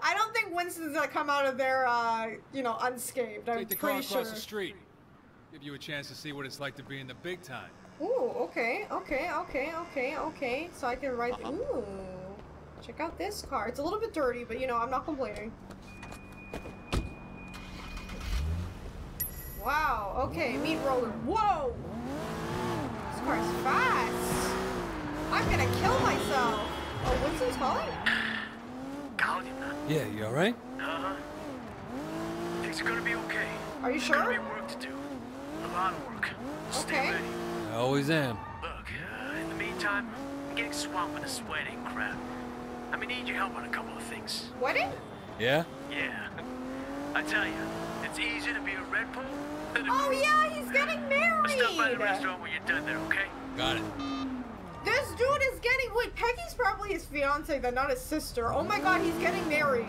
I don't think Winston's gonna come out of there, uh, you know, unscathed. I'm Take the pretty car sure. across the street. Give you a chance to see what it's like to be in the big time. Ooh, okay, okay, okay, okay, okay. So I can ride. Uh-huh. the Ooh, check out this car. It's a little bit dirty, but you know, I'm not complaining. Wow. Okay, meet Roland. Whoa. This car's fast. I'm gonna kill myself. Oh, Winston's calling. Yeah, you all right? Uh-huh. Things are gonna be okay. Are you sure? There's gonna be work to do. A lot of work. Stay okay. ready. I always am. Look, uh, in the meantime, I'm getting swamped in this wedding crap. I'm gonna need your help on a couple of things. Wedding? Yeah? Yeah. I tell you, it's easier to be a red pole than a... Oh, yeah, he's getting married! Stop by the restaurant when you're done there, okay? Got it. This dude is getting, wait, Peggy's probably his fiance, then not his sister. Oh my God, he's getting married.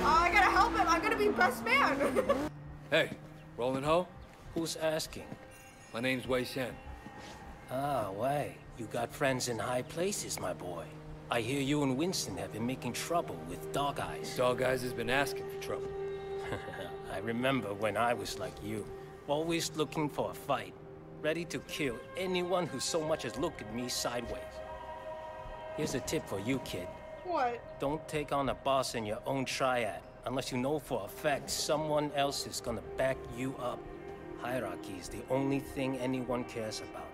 Uh, I gotta help him, I'm gonna be best man. Hey, Roland Ho? Who's asking? My name's Wei Shen. Ah, Wei, you got friends in high places, my boy. I hear you and Winston have been making trouble with Dog Eyes. Dog Eyes has been asking for trouble. I remember when I was like you, always looking for a fight. Ready to kill anyone who so much as looked at me sideways. Here's a tip for you, kid. What? Don't take on a boss in your own triad, unless you know for a fact someone else is gonna back you up. Hierarchy is the only thing anyone cares about.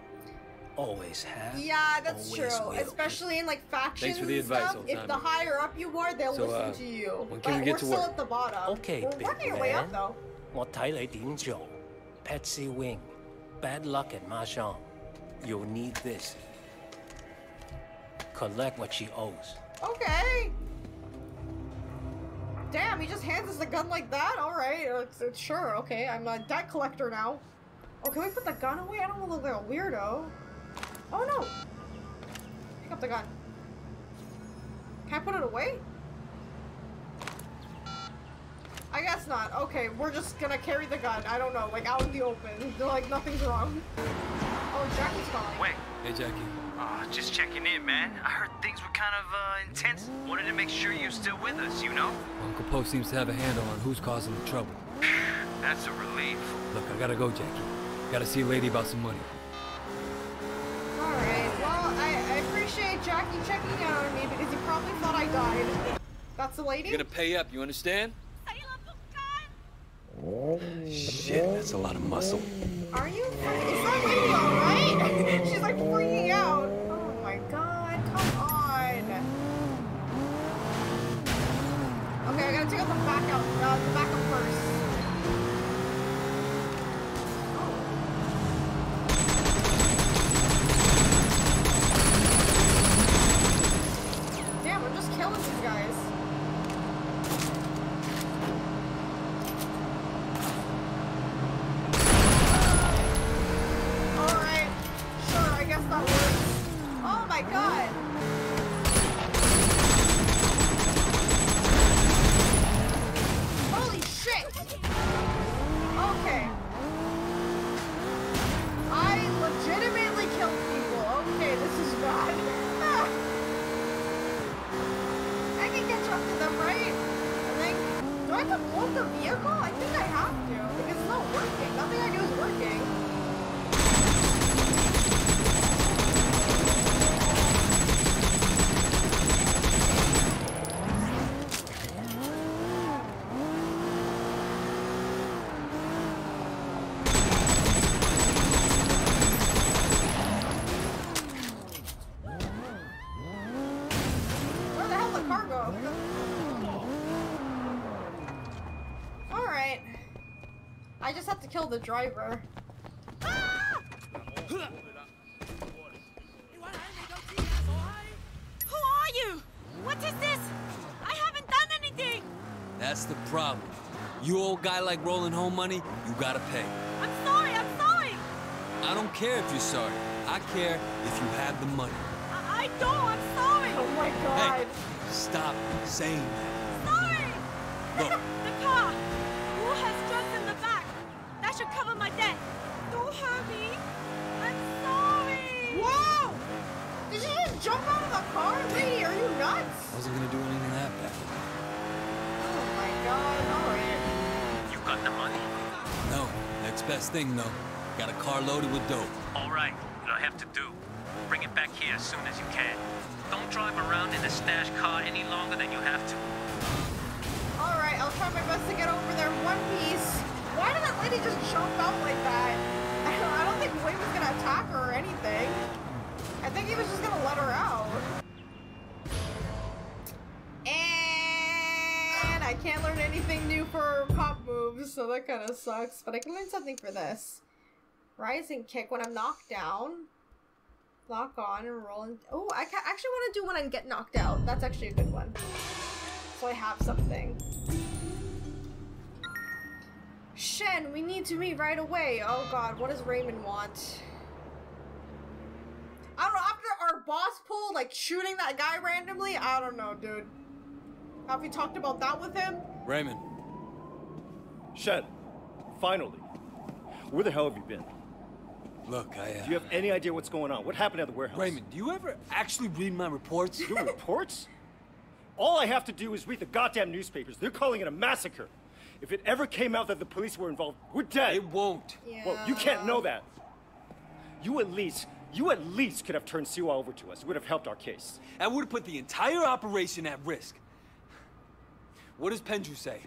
Always have. Yeah, that's true. Will. Especially in like factions Thanks for the advice, stuff. If the higher up you are, they'll so, listen uh, to you. When can but we get we're to still work? At the bottom. Okay, we're big working our way up though. Patsy Wing. Bad luck at mahjong. You'll need this. Collect what she owes. Okay. Damn, he just hands us the gun like that? Alright, it's, it's sure, okay. I'm a debt collector now. Oh, can we put the gun away? I don't want to look like a weirdo. Oh no! Pick up the gun. Can I put it away? I guess not. Okay, we're just gonna carry the gun. I don't know, like out in the open. They're like, nothing's wrong. Oh, Jackie's calling. Wait. Hey, Jackie. Uh, just checking in, man. I heard things were kind of uh, intense. Wanted to make sure you're still with us, you know? Uncle Po seems to have a handle on who's causing the trouble. That's a relief. Look, I gotta go, Jackie. Gotta see a lady about some money. Alright, well, I, I appreciate Jackie checking out on me because he probably thought I died. That's the lady? You're gonna pay up, you understand? Shit, that's a lot of muscle. Are you? Is that lady alright? She's like freaking out. Oh my god, come on. Okay, I gotta take out the back out, uh, the backup first. Oh. Damn, I'm just killing these guys. Kill the driver. Ah! Who are you? What is this? I haven't done anything. That's the problem. You old guy like Roland Ho money, you gotta pay. I'm sorry, I'm sorry. I don't care if you're sorry. I care if you have the money. I, I don't, I'm sorry. Oh my god. Hey, stop saying that. Sorry. Look. The car. Who has drugs in the back? I should cover my debt. Don't hurt me. I'm sorry. Whoa! Did you just jump out of the car? Lady, are you nuts? I wasn't gonna do anything that bad. Oh my god, alright. You got the money? No. Next best thing though. Got a car loaded with dope. Alright, what I have to do. Bring it back here as soon as you can. Don't drive around in the stash car any longer than you have to. Alright, I'll try my best to get over there in one piece. Why did that lady just jump out like that? I don't, I don't think Wei was gonna attack her or anything. I think he was just gonna let her out. And I can't learn anything new for pop moves, so that kind of sucks. But I can learn something for this. Rise and kick when I'm knocked down. Lock on and roll. And oh, I ca actually want to do when I get knocked out. That's actually a good one. So I have something. Shen, we need to meet right away. Oh god, what does Raymond want? I don't know, after our boss pulled, like shooting that guy randomly, I don't know, dude. Have we talked about that with him? Raymond. Shen, finally. Where the hell have you been? Look, I, uh... Do you have any idea what's going on? What happened at the warehouse? Raymond, do you ever actually read my reports? Your reports? All I have to do is read the goddamn newspapers. They're calling it a massacre. If it ever came out that the police were involved, we're dead. It won't. Yeah. Well, you can't know that. You at least, you at least could have turned Siwa over to us. It would have helped our case. That would have put the entire operation at risk. What does Pendrew say?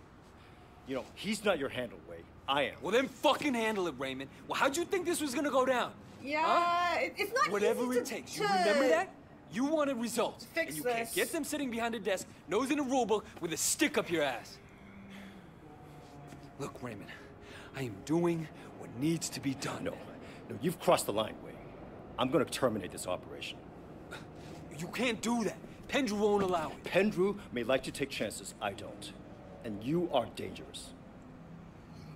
You know, he's not your handle, Wei. I am. Well, then fucking handle it, Raymond. Well, how'd you think this was gonna go down? Yeah, huh? It's not whatever easy it to takes. To... You remember that? You wanted results. Fix and you this. Can't get them sitting behind a desk, nose in a rule book, with a stick up your ass. Look, Raymond, I am doing what needs to be done. No, no, you've crossed the line, Wei. I'm gonna terminate this operation. You can't do that. Pendrew won't allow it. Pendrew may like to take chances. I don't. And you are dangerous.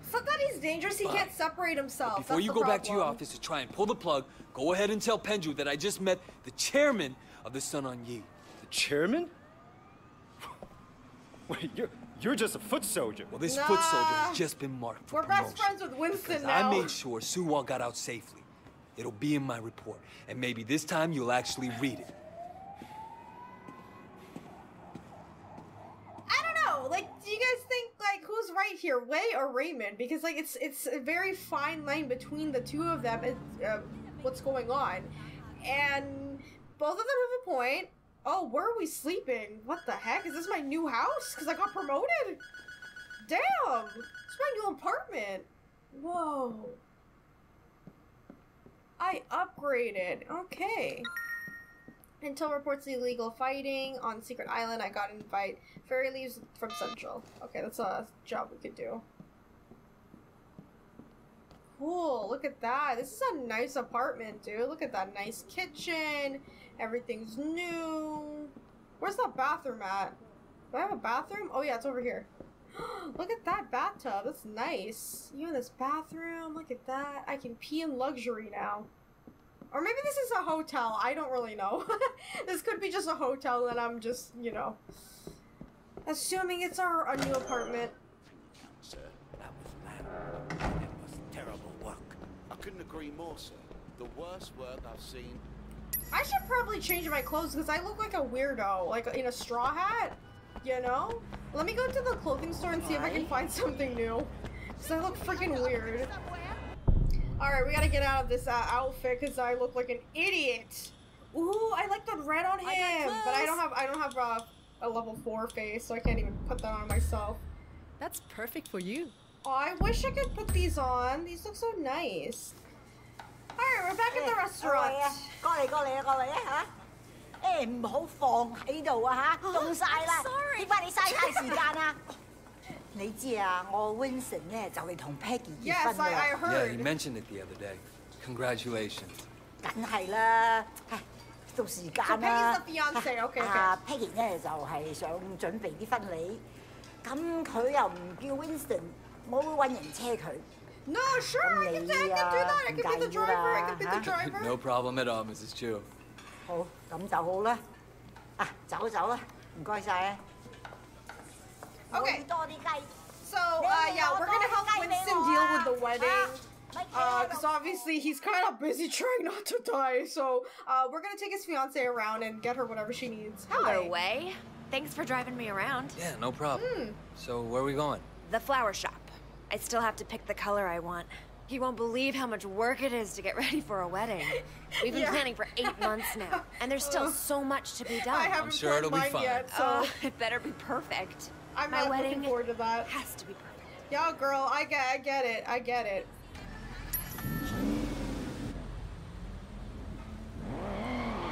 Somebody's dangerous. He can't separate himself. But before That's you go problem. Back to your office to try and pull the plug, go ahead and tell Pendrew that I just met the chairman of the Sun On Yee. The chairman? Wait, you're you're just a foot soldier. Well, this nah. foot soldier has just been marked for We're promotion. We're best friends with Winston now. I made sure Siwa got out safely. It'll be in my report, and maybe this time you'll actually read it. Like, do you guys think, like, who's right here, Wei or Raymond? Because, like, it's it's a very fine line between the two of them, it's, uh, what's going on. And both of them have a point. Oh, where are we sleeping? What the heck? Is this my new house? Because I got promoted? Damn! It's my new apartment. Whoa. I upgraded. Okay. Until reports illegal fighting on Secret Island, I got an invite. Fairy leaves from Central. Okay, that's a job we could do. Cool, look at that. This is a nice apartment, dude. Look at that nice kitchen. Everything's new. Where's that bathroom at? Do I have a bathroom? Oh yeah, it's over here. Look at that bathtub. That's nice. You in this bathroom? Look at that. I can pee in luxury now. Or maybe this is a hotel. I don't really know. This could be just a hotel and I'm just, you know, assuming it's our a new apartment. Sir, that was bad. It was terrible work. I couldn't agree more, sir. The worst work I've seen. I should probably change my clothes because I look like a weirdo, like in a straw hat, you know? Let me go to the clothing store and see if I can find something new. Because I look freaking weird. Alright, we gotta get out of this uh, outfit because I look like an idiot. Ooh, I like the red on him, I but I don't have I don't have uh, a level four face, so I can't even put that on myself. That's perfect for you. Oh, I wish I could put these on. These look so nice. Alright, we're back at the restaurant. Sorry. Yes, I, I heard. Yeah, you mentioned it the other day. Congratulations. So Peggy's the fiance, okay, okay. Peggy No, sure, I can, I can do that. I can be the driver, I can be the driver. No problem at all, Missus Chu. Okay, so, uh, yeah, we're gonna help Winston deal with the wedding, uh, because obviously he's kind of busy trying not to die, so, uh, we're gonna take his fiancée around and get her whatever she needs. Hello, Wei. Thanks for driving me around. Yeah, no problem. Mm. So, where are we going? The flower shop. I still have to pick the color I want. You won't believe how much work it is to get ready for a wedding. We've been yeah. planning for eight months now, and there's still so much to be done. I haven't I'm sure it'll be fun. Yet, so. Uh, it better be perfect. I'm My not wedding looking forward to that. Has to be perfect. Yo, girl, I get, I get it, I get it.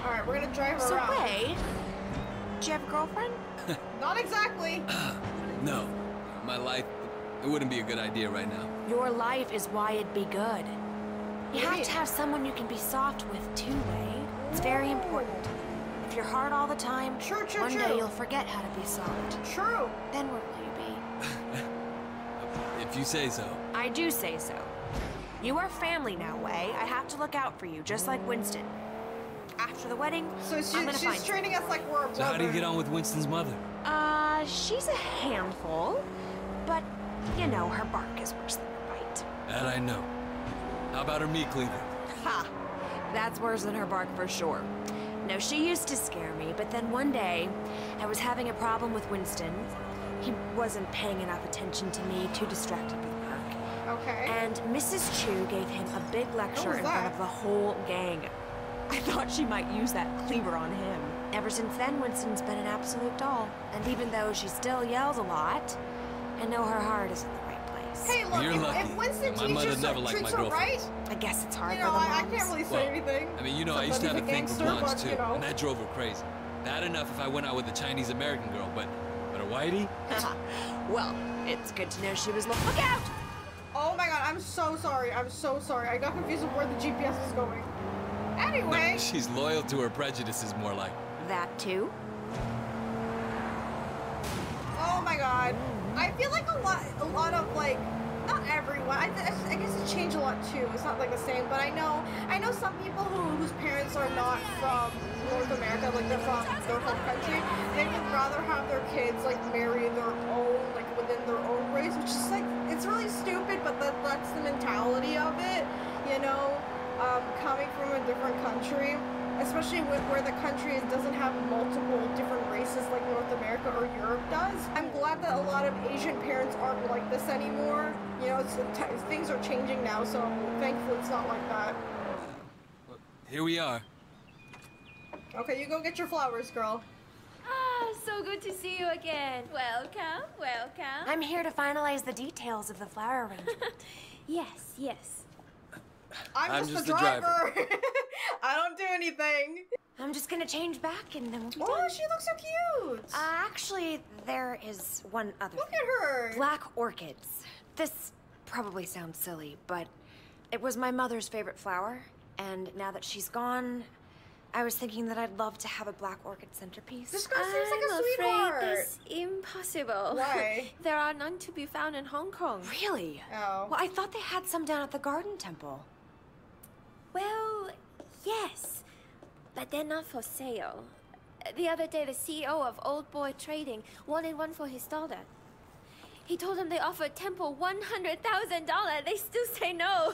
All right, we're gonna drive so around. So Wei, do you have a girlfriend? Not exactly. No, my life, it wouldn't be a good idea right now. Your life is why it'd be good. You right. have to have someone you can be soft with too, Wei. It's very important. Your heart all the time. True, true, One true. day you'll forget how to be soft. True. Then where will you be? If you say so. I do say so. You are family now, Wei. I have to look out for you, just like Winston. After the wedding, so she, I'm gonna she's find treating us like we're a brother. So how do you get on with Winston's mother? Uh, she's a handful, but you know her bark is worse than her bite. That I know. How about her meat cleaver? Ha! That's worse than her bark for sure. No, she used to scare me, but then one day, I was having a problem with Winston. He wasn't paying enough attention to me, too distracted with work. Okay. And Missus Chu gave him a big lecture in front of the whole gang. I thought she might use that cleaver on him. Ever since then, Winston's been an absolute doll. And even though she still yells a lot, I know her heart isn't the right place. Hey, look, You're if, lucky. if Winston my teaches her, never treats her right, I guess it's hard you know, for the moms. I can't really say well, anything. I mean, you know, Somebody I used to have a thing with blondes, too, you know. and that drove her crazy. Bad enough if I went out with a Chinese-American girl, but but a whitey? Well, it's good to know she was looking. Look out! Oh, my God, I'm so sorry. I'm so sorry. I got confused with where the G P S was going. Anyway. She's loyal to her prejudices, more like. That too? Oh my god. I feel like a lot, a lot of like, not everyone. I, I guess it changed a lot too. It's not like the same, but I know, I know some people who whose parents are not from North America, like they're from their home country. They would rather have their kids like marry their own, like within their own race, which is like it's really stupid, but that that's the mentality of it, you know. Um, coming from a different country, especially with where the country doesn't have multiple different races like North America or Europe does. I'm glad that a lot of Asian parents aren't like this anymore. You know, it's, things are changing now, so thankfully it's not like that. Well, here we are. Okay, you go get your flowers, girl. Ah, so good to see you again. Welcome, welcome. I'm here to finalize the details of the flower arrangement. Yes, yes. I'm, I'm just, just the, the driver. driver. I don't do anything. I'm just gonna change back and then we'll be done. Oh, she looks so cute. Uh, actually, there is one other. Look thing. at her. Black orchids. This probably sounds silly, but it was my mother's favorite flower, and now that she's gone, I was thinking that I'd love to have a black orchid centerpiece. This girl seems like a sweetheart. I'm afraid that's impossible. Why? There are none to be found in Hong Kong. Really? Oh. Well, I thought they had some down at the Garden Temple. Well, yes, but they're not for sale. The other day, the C E O of Old Boy Trading wanted one for his daughter. He told them they offered Temple one hundred thousand dollars. They still say no.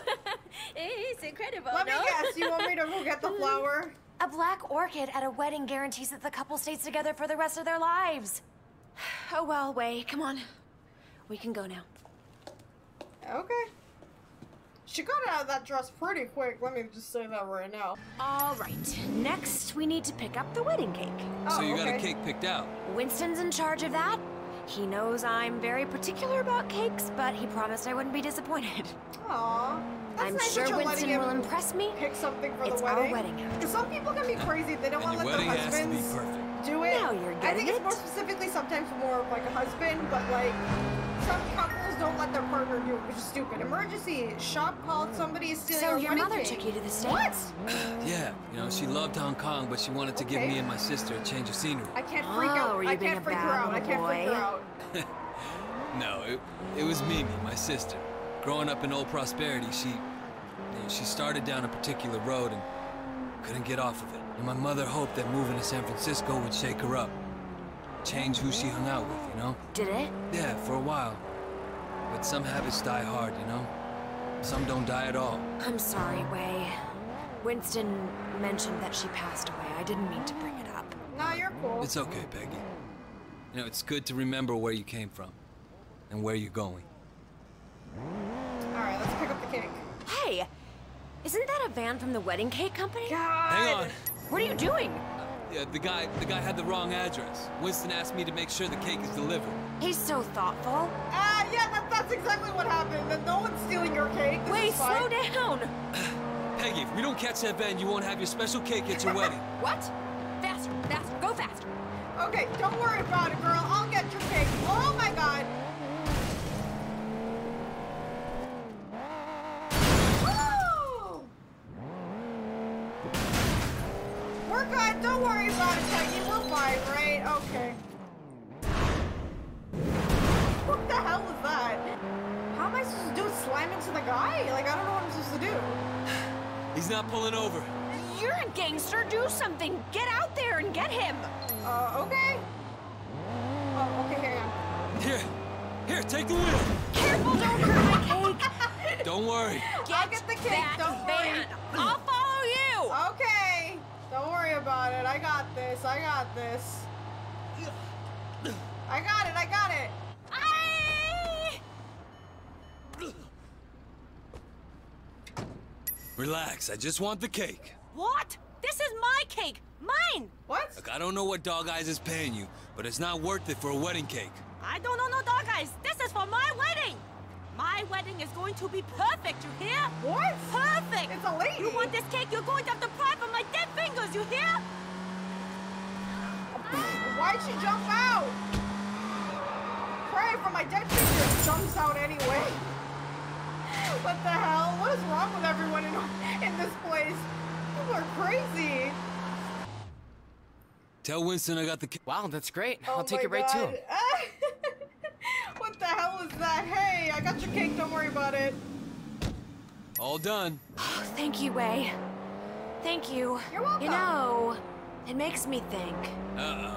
It's incredible, Let no? me guess, you want me to go get the flower? A black orchid at a wedding guarantees that the couple stays together for the rest of their lives. Oh well, Wei, come on. We can go now. Okay. She got out of that dress pretty quick, let me just say that right now. Alright, next we need to pick up the wedding cake. Oh, so you okay. got a cake picked out? Winston's in charge of that. He knows I'm very particular about cakes, but he promised I wouldn't be disappointed. Aww. That's I'm nice sure that Winston will impress me. Pick something for it's the wedding. Our wedding. Because some people can be crazy, they don't want to let their husbands do it. Now you're I think it. it's more specifically sometimes more of like a husband, but like some couples don't let their partner do it, which is stupid. Emergency, shop called, somebody is stealing. So your mother cake. took you to the States? What? Yeah, you know, she loved Hong Kong, but she wanted to okay. give me and my sister a change of scenery. I can't freak oh, out. I can't freak, out. I can't freak her out. I can't freak her out. No, it, it was Mimi, my sister. Growing up in Old Prosperity, she, you know, she started down a particular road and couldn't get off of it. And my mother hoped that moving to San Francisco would shake her up. Change who she hung out with, you know? Did it? Yeah, for a while. But some habits die hard, you know? Some don't die at all. I'm sorry, Wei. Winston mentioned that she passed away. I didn't mean to bring it up. No, you're cool. It's okay, Peggy. You know, it's good to remember where you came from and where you're going. Alright, let's pick up the cake. Hey! Isn't that a van from the wedding cake company? God! Hang on! What are you doing? Yeah, the guy, the guy had the wrong address. Winston asked me to make sure the cake is delivered. He's so thoughtful. Ah, uh, yeah, that, that's exactly what happened. That no one's stealing your cake. This Wait, slow down. Peggy, if we don't catch that van, you won't have your special cake at your wedding. What? Faster, faster, go faster. Okay, don't worry about it, girl. I'll get your cake. Oh my God. God, don't worry about it, Jackie. We're fine, right? Okay. What the hell was that? How am I supposed to do slam into the guy? Like, I don't know what I'm supposed to do. He's not pulling over. You're a gangster. Do something. Get out there and get him. Uh, okay. Oh, okay, hang on. Here. Here, take the wheel. Careful, don't hurt my cake. Don't worry. Get I'll get the cake. That don't worry. I'll follow you. Okay. Don't worry about it. I got this. I got this. I got it. I got it. I... Relax. I just want the cake. What? This is my cake. Mine. What? Look, I don't know what Dog Eyes is paying you, but it's not worth it for a wedding cake. I don't know no Dog Eyes. This is for my wedding. My wedding is going to be perfect, you hear? What? Perfect! It's a lady! You want this cake, you're going to have to pry from my dead fingers, you hear? Why'd she jump out? Pry from my dead fingers jumps out anyway. What the hell? What is wrong with everyone in, in this place? People are crazy. Tell Winston I got the kid. Wow, that's great. Oh I'll take it right God. to him. What the hell is that? Hey, I got your cake. Don't worry about it. All done. Oh, thank you, Wei. Thank you. You're welcome. You know, it makes me think. Uh-oh.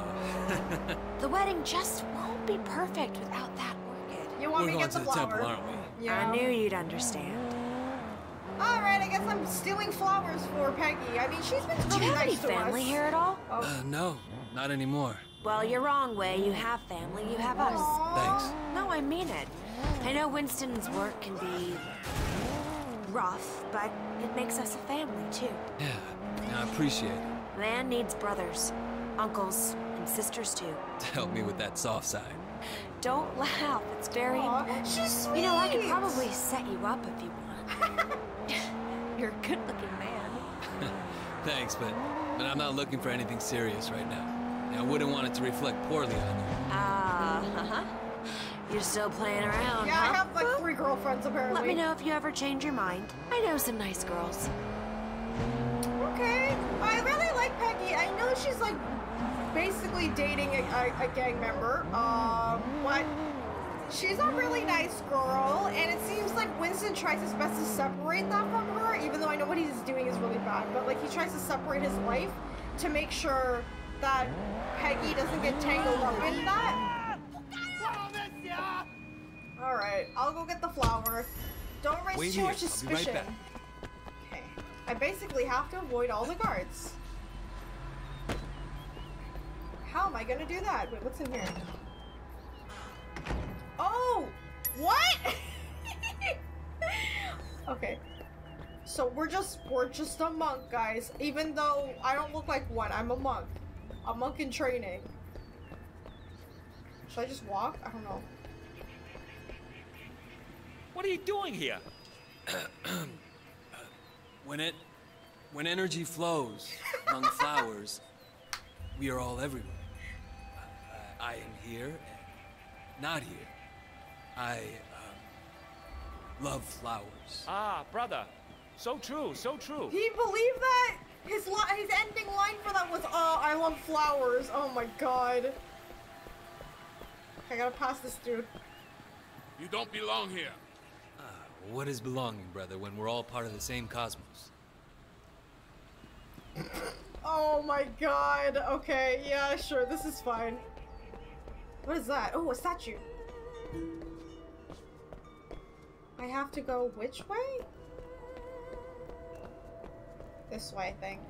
The wedding just won't be perfect without that orchid. You want We're me to get the flower? We're going to the temple, aren't we? Yeah. I knew you'd understand. All right, I guess I'm stealing flowers for Peggy. I mean, she's been really nice to us. Do you have any family here at all? Oh. Uh, no, not anymore. Well, you're wrong, Wei. You have family. You have Aww. us. Thanks. No, I mean it. I know Winston's work can be rough, but it makes us a family, too. Yeah, I appreciate it. Man needs brothers, uncles, and sisters, too. To help me with that soft side. Don't laugh. It's very important. She's sweet. You know, I could probably set you up if you want. You're a good-looking man. Thanks, but but I'm not looking for anything serious right now. And I wouldn't want it to reflect poorly on you. Ah, uh, uh-huh. You're still playing around, Yeah, huh? I have, like, three girlfriends, apparently. Let me know if you ever change your mind. I know some nice girls. Okay. I really like Peggy. I know she's, like, basically dating a, a, a gang member. Um, what? She's a really nice girl, and it seems like Winston tries his best to separate that from her, even though I know what he's doing is really bad, but like he tries to separate his life to make sure that Peggy doesn't get tangled up in that. Alright, I'll go get the flower. Don't raise Wait too here. much suspicion. Right okay. I basically have to avoid all the guards. How am I gonna do that? Wait, what's in here? Oh! What? Okay. So we're just we're just a monk, guys. Even though I don't look like one, I'm a monk. A monk in training. Should I just walk? I don't know. What are you doing here? when it when energy flows among flowers, we are all everywhere. Uh, I am here and not here. I um, love flowers. Ah, brother. So true, so true. He believed that? His, his ending line for that was, oh, I love flowers. Oh my god. I gotta pass this dude. You don't belong here. Uh, what is belonging, brother, when we're all part of the same cosmos? Oh my god. Okay, yeah, sure. This is fine. What is that? Oh, a statue. I have to go which way? This way, I think.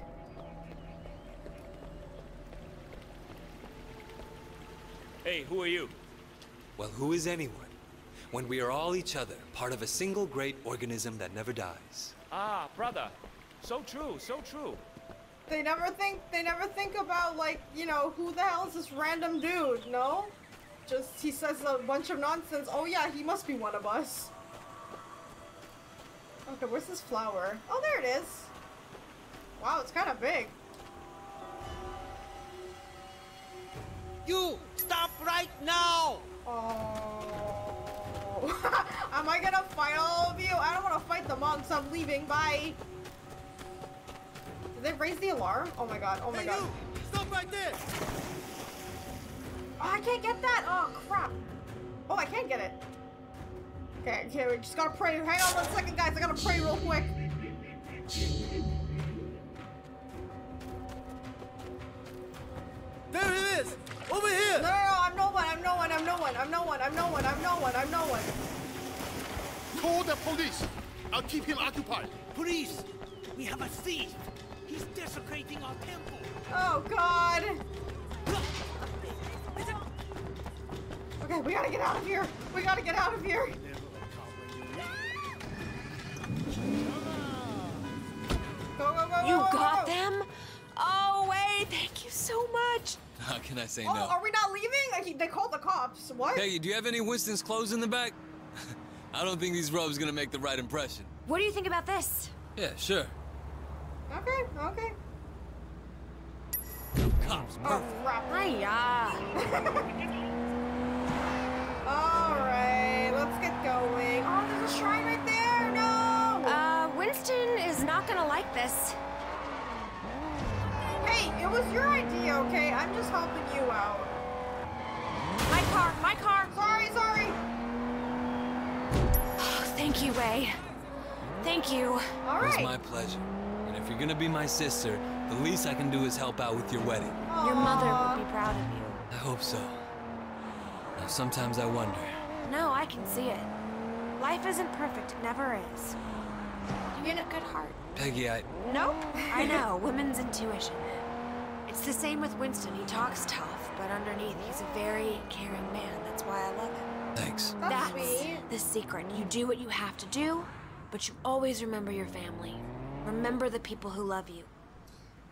Hey, who are you? Well, who is anyone? When we are all each other, part of a single great organism that never dies. Ah, brother. So true, so true. They never think, they never think about, like, you know, who the hell is this random dude, no? Just, he says a bunch of nonsense. Oh yeah, he must be one of us. Okay, where's this flower? Oh, there it is. Wow, it's kind of big. You stop right now. Oh. Am I gonna fight all of you? I don't want to fight the monks. I'm leaving. Bye. Did they raise the alarm? Oh my god. Oh my hey, god. You. Stop right there. Oh, I can't get that. Oh crap. Oh, I can't get it. Okay, okay, we just gotta pray. Hang on one second, guys. I gotta pray real quick. There he is! Over here! No, no, no, I'm no one, I'm no one, I'm no one, I'm no one, I'm no one, I'm no one, I'm no one. Call the police. I'll keep him occupied. Police! We have a thief. He's desecrating our temple. Oh, God. Okay, we gotta get out of here. We gotta get out of here. Go, go, go, you go, got go. them? Oh, Wei, thank you so much. How can I say oh, no? Are we not leaving? Like, they called the cops. What? Hey, do you have any Winston's clothes in the back? I don't think these robes are gonna make the right impression. What do you think about this? Yeah, sure. Okay, okay. Cops, perfect. All right, let's get going. Oh, there's a shrine right there. No. Uh, Winston is not gonna like this. It was your idea, okay? I'm just helping you out. My car, my car! Sorry, sorry! Oh, thank you, Wei. Thank you. All right. It's my pleasure. And if you're gonna be my sister, the least I can do is help out with your wedding. Aww. Your mother would be proud of you. I hope so. Now, sometimes I wonder. No, I can see it. Life isn't perfect, it never is. You get a good heart. Peggy, I... Nope. I know, women's intuition. It's the same with Winston. He talks tough, but underneath, he's a very caring man. That's why I love him. Thanks. That's, That's sweet. The secret. You do what you have to do, but you always remember your family. Remember the people who love you.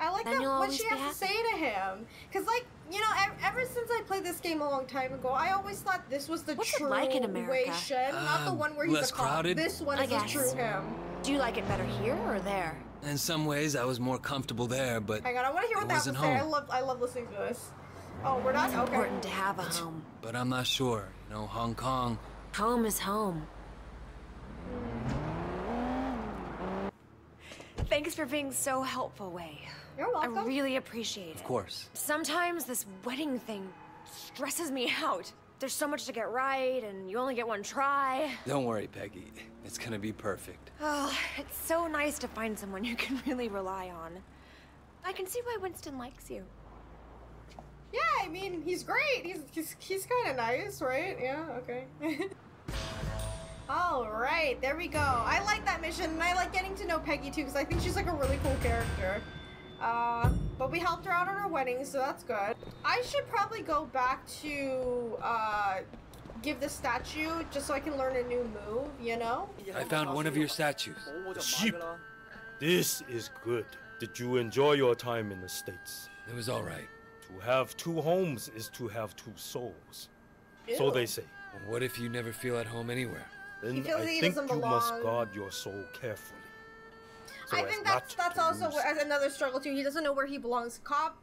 I like that, what she has to say to him. Because, like, you know, ever, ever since I played this game a long time ago, I always thought this was the What's true it like in America? Wei Shen, uh, not the one where he's less a cop. Crowded? This one I is guess. the true him. Do you like it better here or there? In some ways, I was more comfortable there, but hang on, I want to hear what that was to say. I love, I love listening to this. Oh, we're not it's okay. It's important to have a home. But I'm not sure. You know, Hong Kong. Home is home. Thanks for being so helpful, Wei. You're welcome. I really appreciate it. Of course. Sometimes this wedding thing stresses me out. There's so much to get right, and you only get one try. Don't worry, Peggy. It's gonna be perfect. Oh, it's so nice to find someone you can really rely on. I can see why Winston likes you. Yeah, I mean, he's great. He's he's, he's kind of nice, right? Yeah, okay. All right, there we go. I like that mission, and I like getting to know Peggy, too, because I think she's, like, a really cool character. Uh, but we helped her out at her wedding, so that's good. I should probably go back to, uh, give the statue, just so I can learn a new move, you know? I found one of your statues. Sheep! This is good. Did you enjoy your time in the States? It was alright. To have two homes is to have two souls. Ew. So they say. Well, what if you never feel at home anywhere? Then I think you belong. must guard your soul carefully. So I think that's that's also as another struggle too. He doesn't know where he belongs. Cop,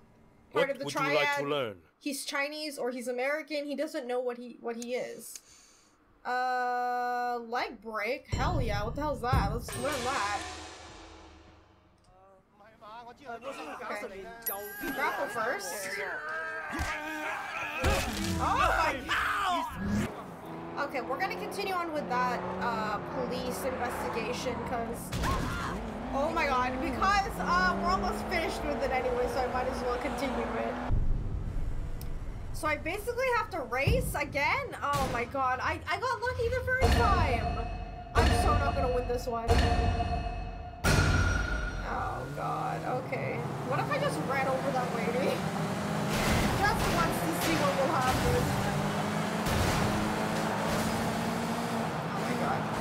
part what of the would triad. You like to learn? He's Chinese or he's American. He doesn't know what he what he is. Uh, leg break. Hell yeah! What the hell's that? Let's learn that. Okay. Grapple first. Oh my! Okay, we're gonna continue on with that uh, police investigation because. Oh my god, because uh, we're almost finished with it anyway, so I might as well continue it. So I basically have to race again? Oh my god, I, I got lucky the first time! I'm so not gonna win this one. Oh god, okay. What if I just ran over that lady? Just once to see what will happen. Oh my god.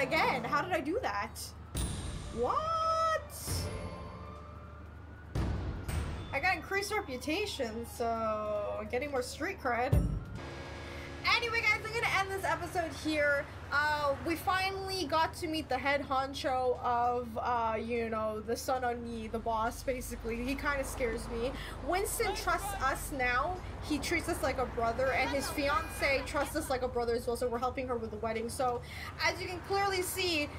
Again, how did I do that? What? I got increased reputation, so getting more street cred. Anyway, guys, I'm gonna end this episode here. Uh, we finally got to meet the head honcho of, uh, you know, the Sun On Yee, the boss, basically. He kind of scares me. Winston trusts us now. He treats us like a brother, and his fiance trusts us like a brother as well, so we're helping her with the wedding. So, as you can clearly see,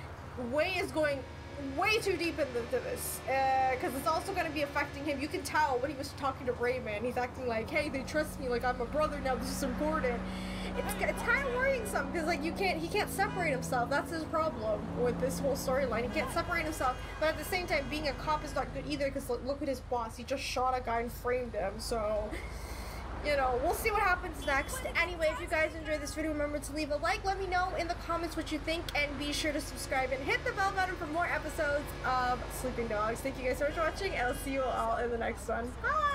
Wei is going way too deep into this, because uh, it's also going to be affecting him. You can tell when he was talking to Raymond, he's acting like, hey, they trust me, like I'm a brother now, this is important. It's, it's kind of worrisome, because like you can't, he can't separate himself. That's his problem with this whole storyline. He can't separate himself, but at the same time, being a cop is not good either, because look, look at his boss, he just shot a guy and framed him, so... You know, we'll see what happens next. Anyway, if you guys enjoyed this video, remember to leave a like. Let me know in the comments what you think, and be sure to subscribe and hit the bell button for more episodes of Sleeping Dogs. Thank you guys so much for watching, and I'll see you all in the next one. Bye!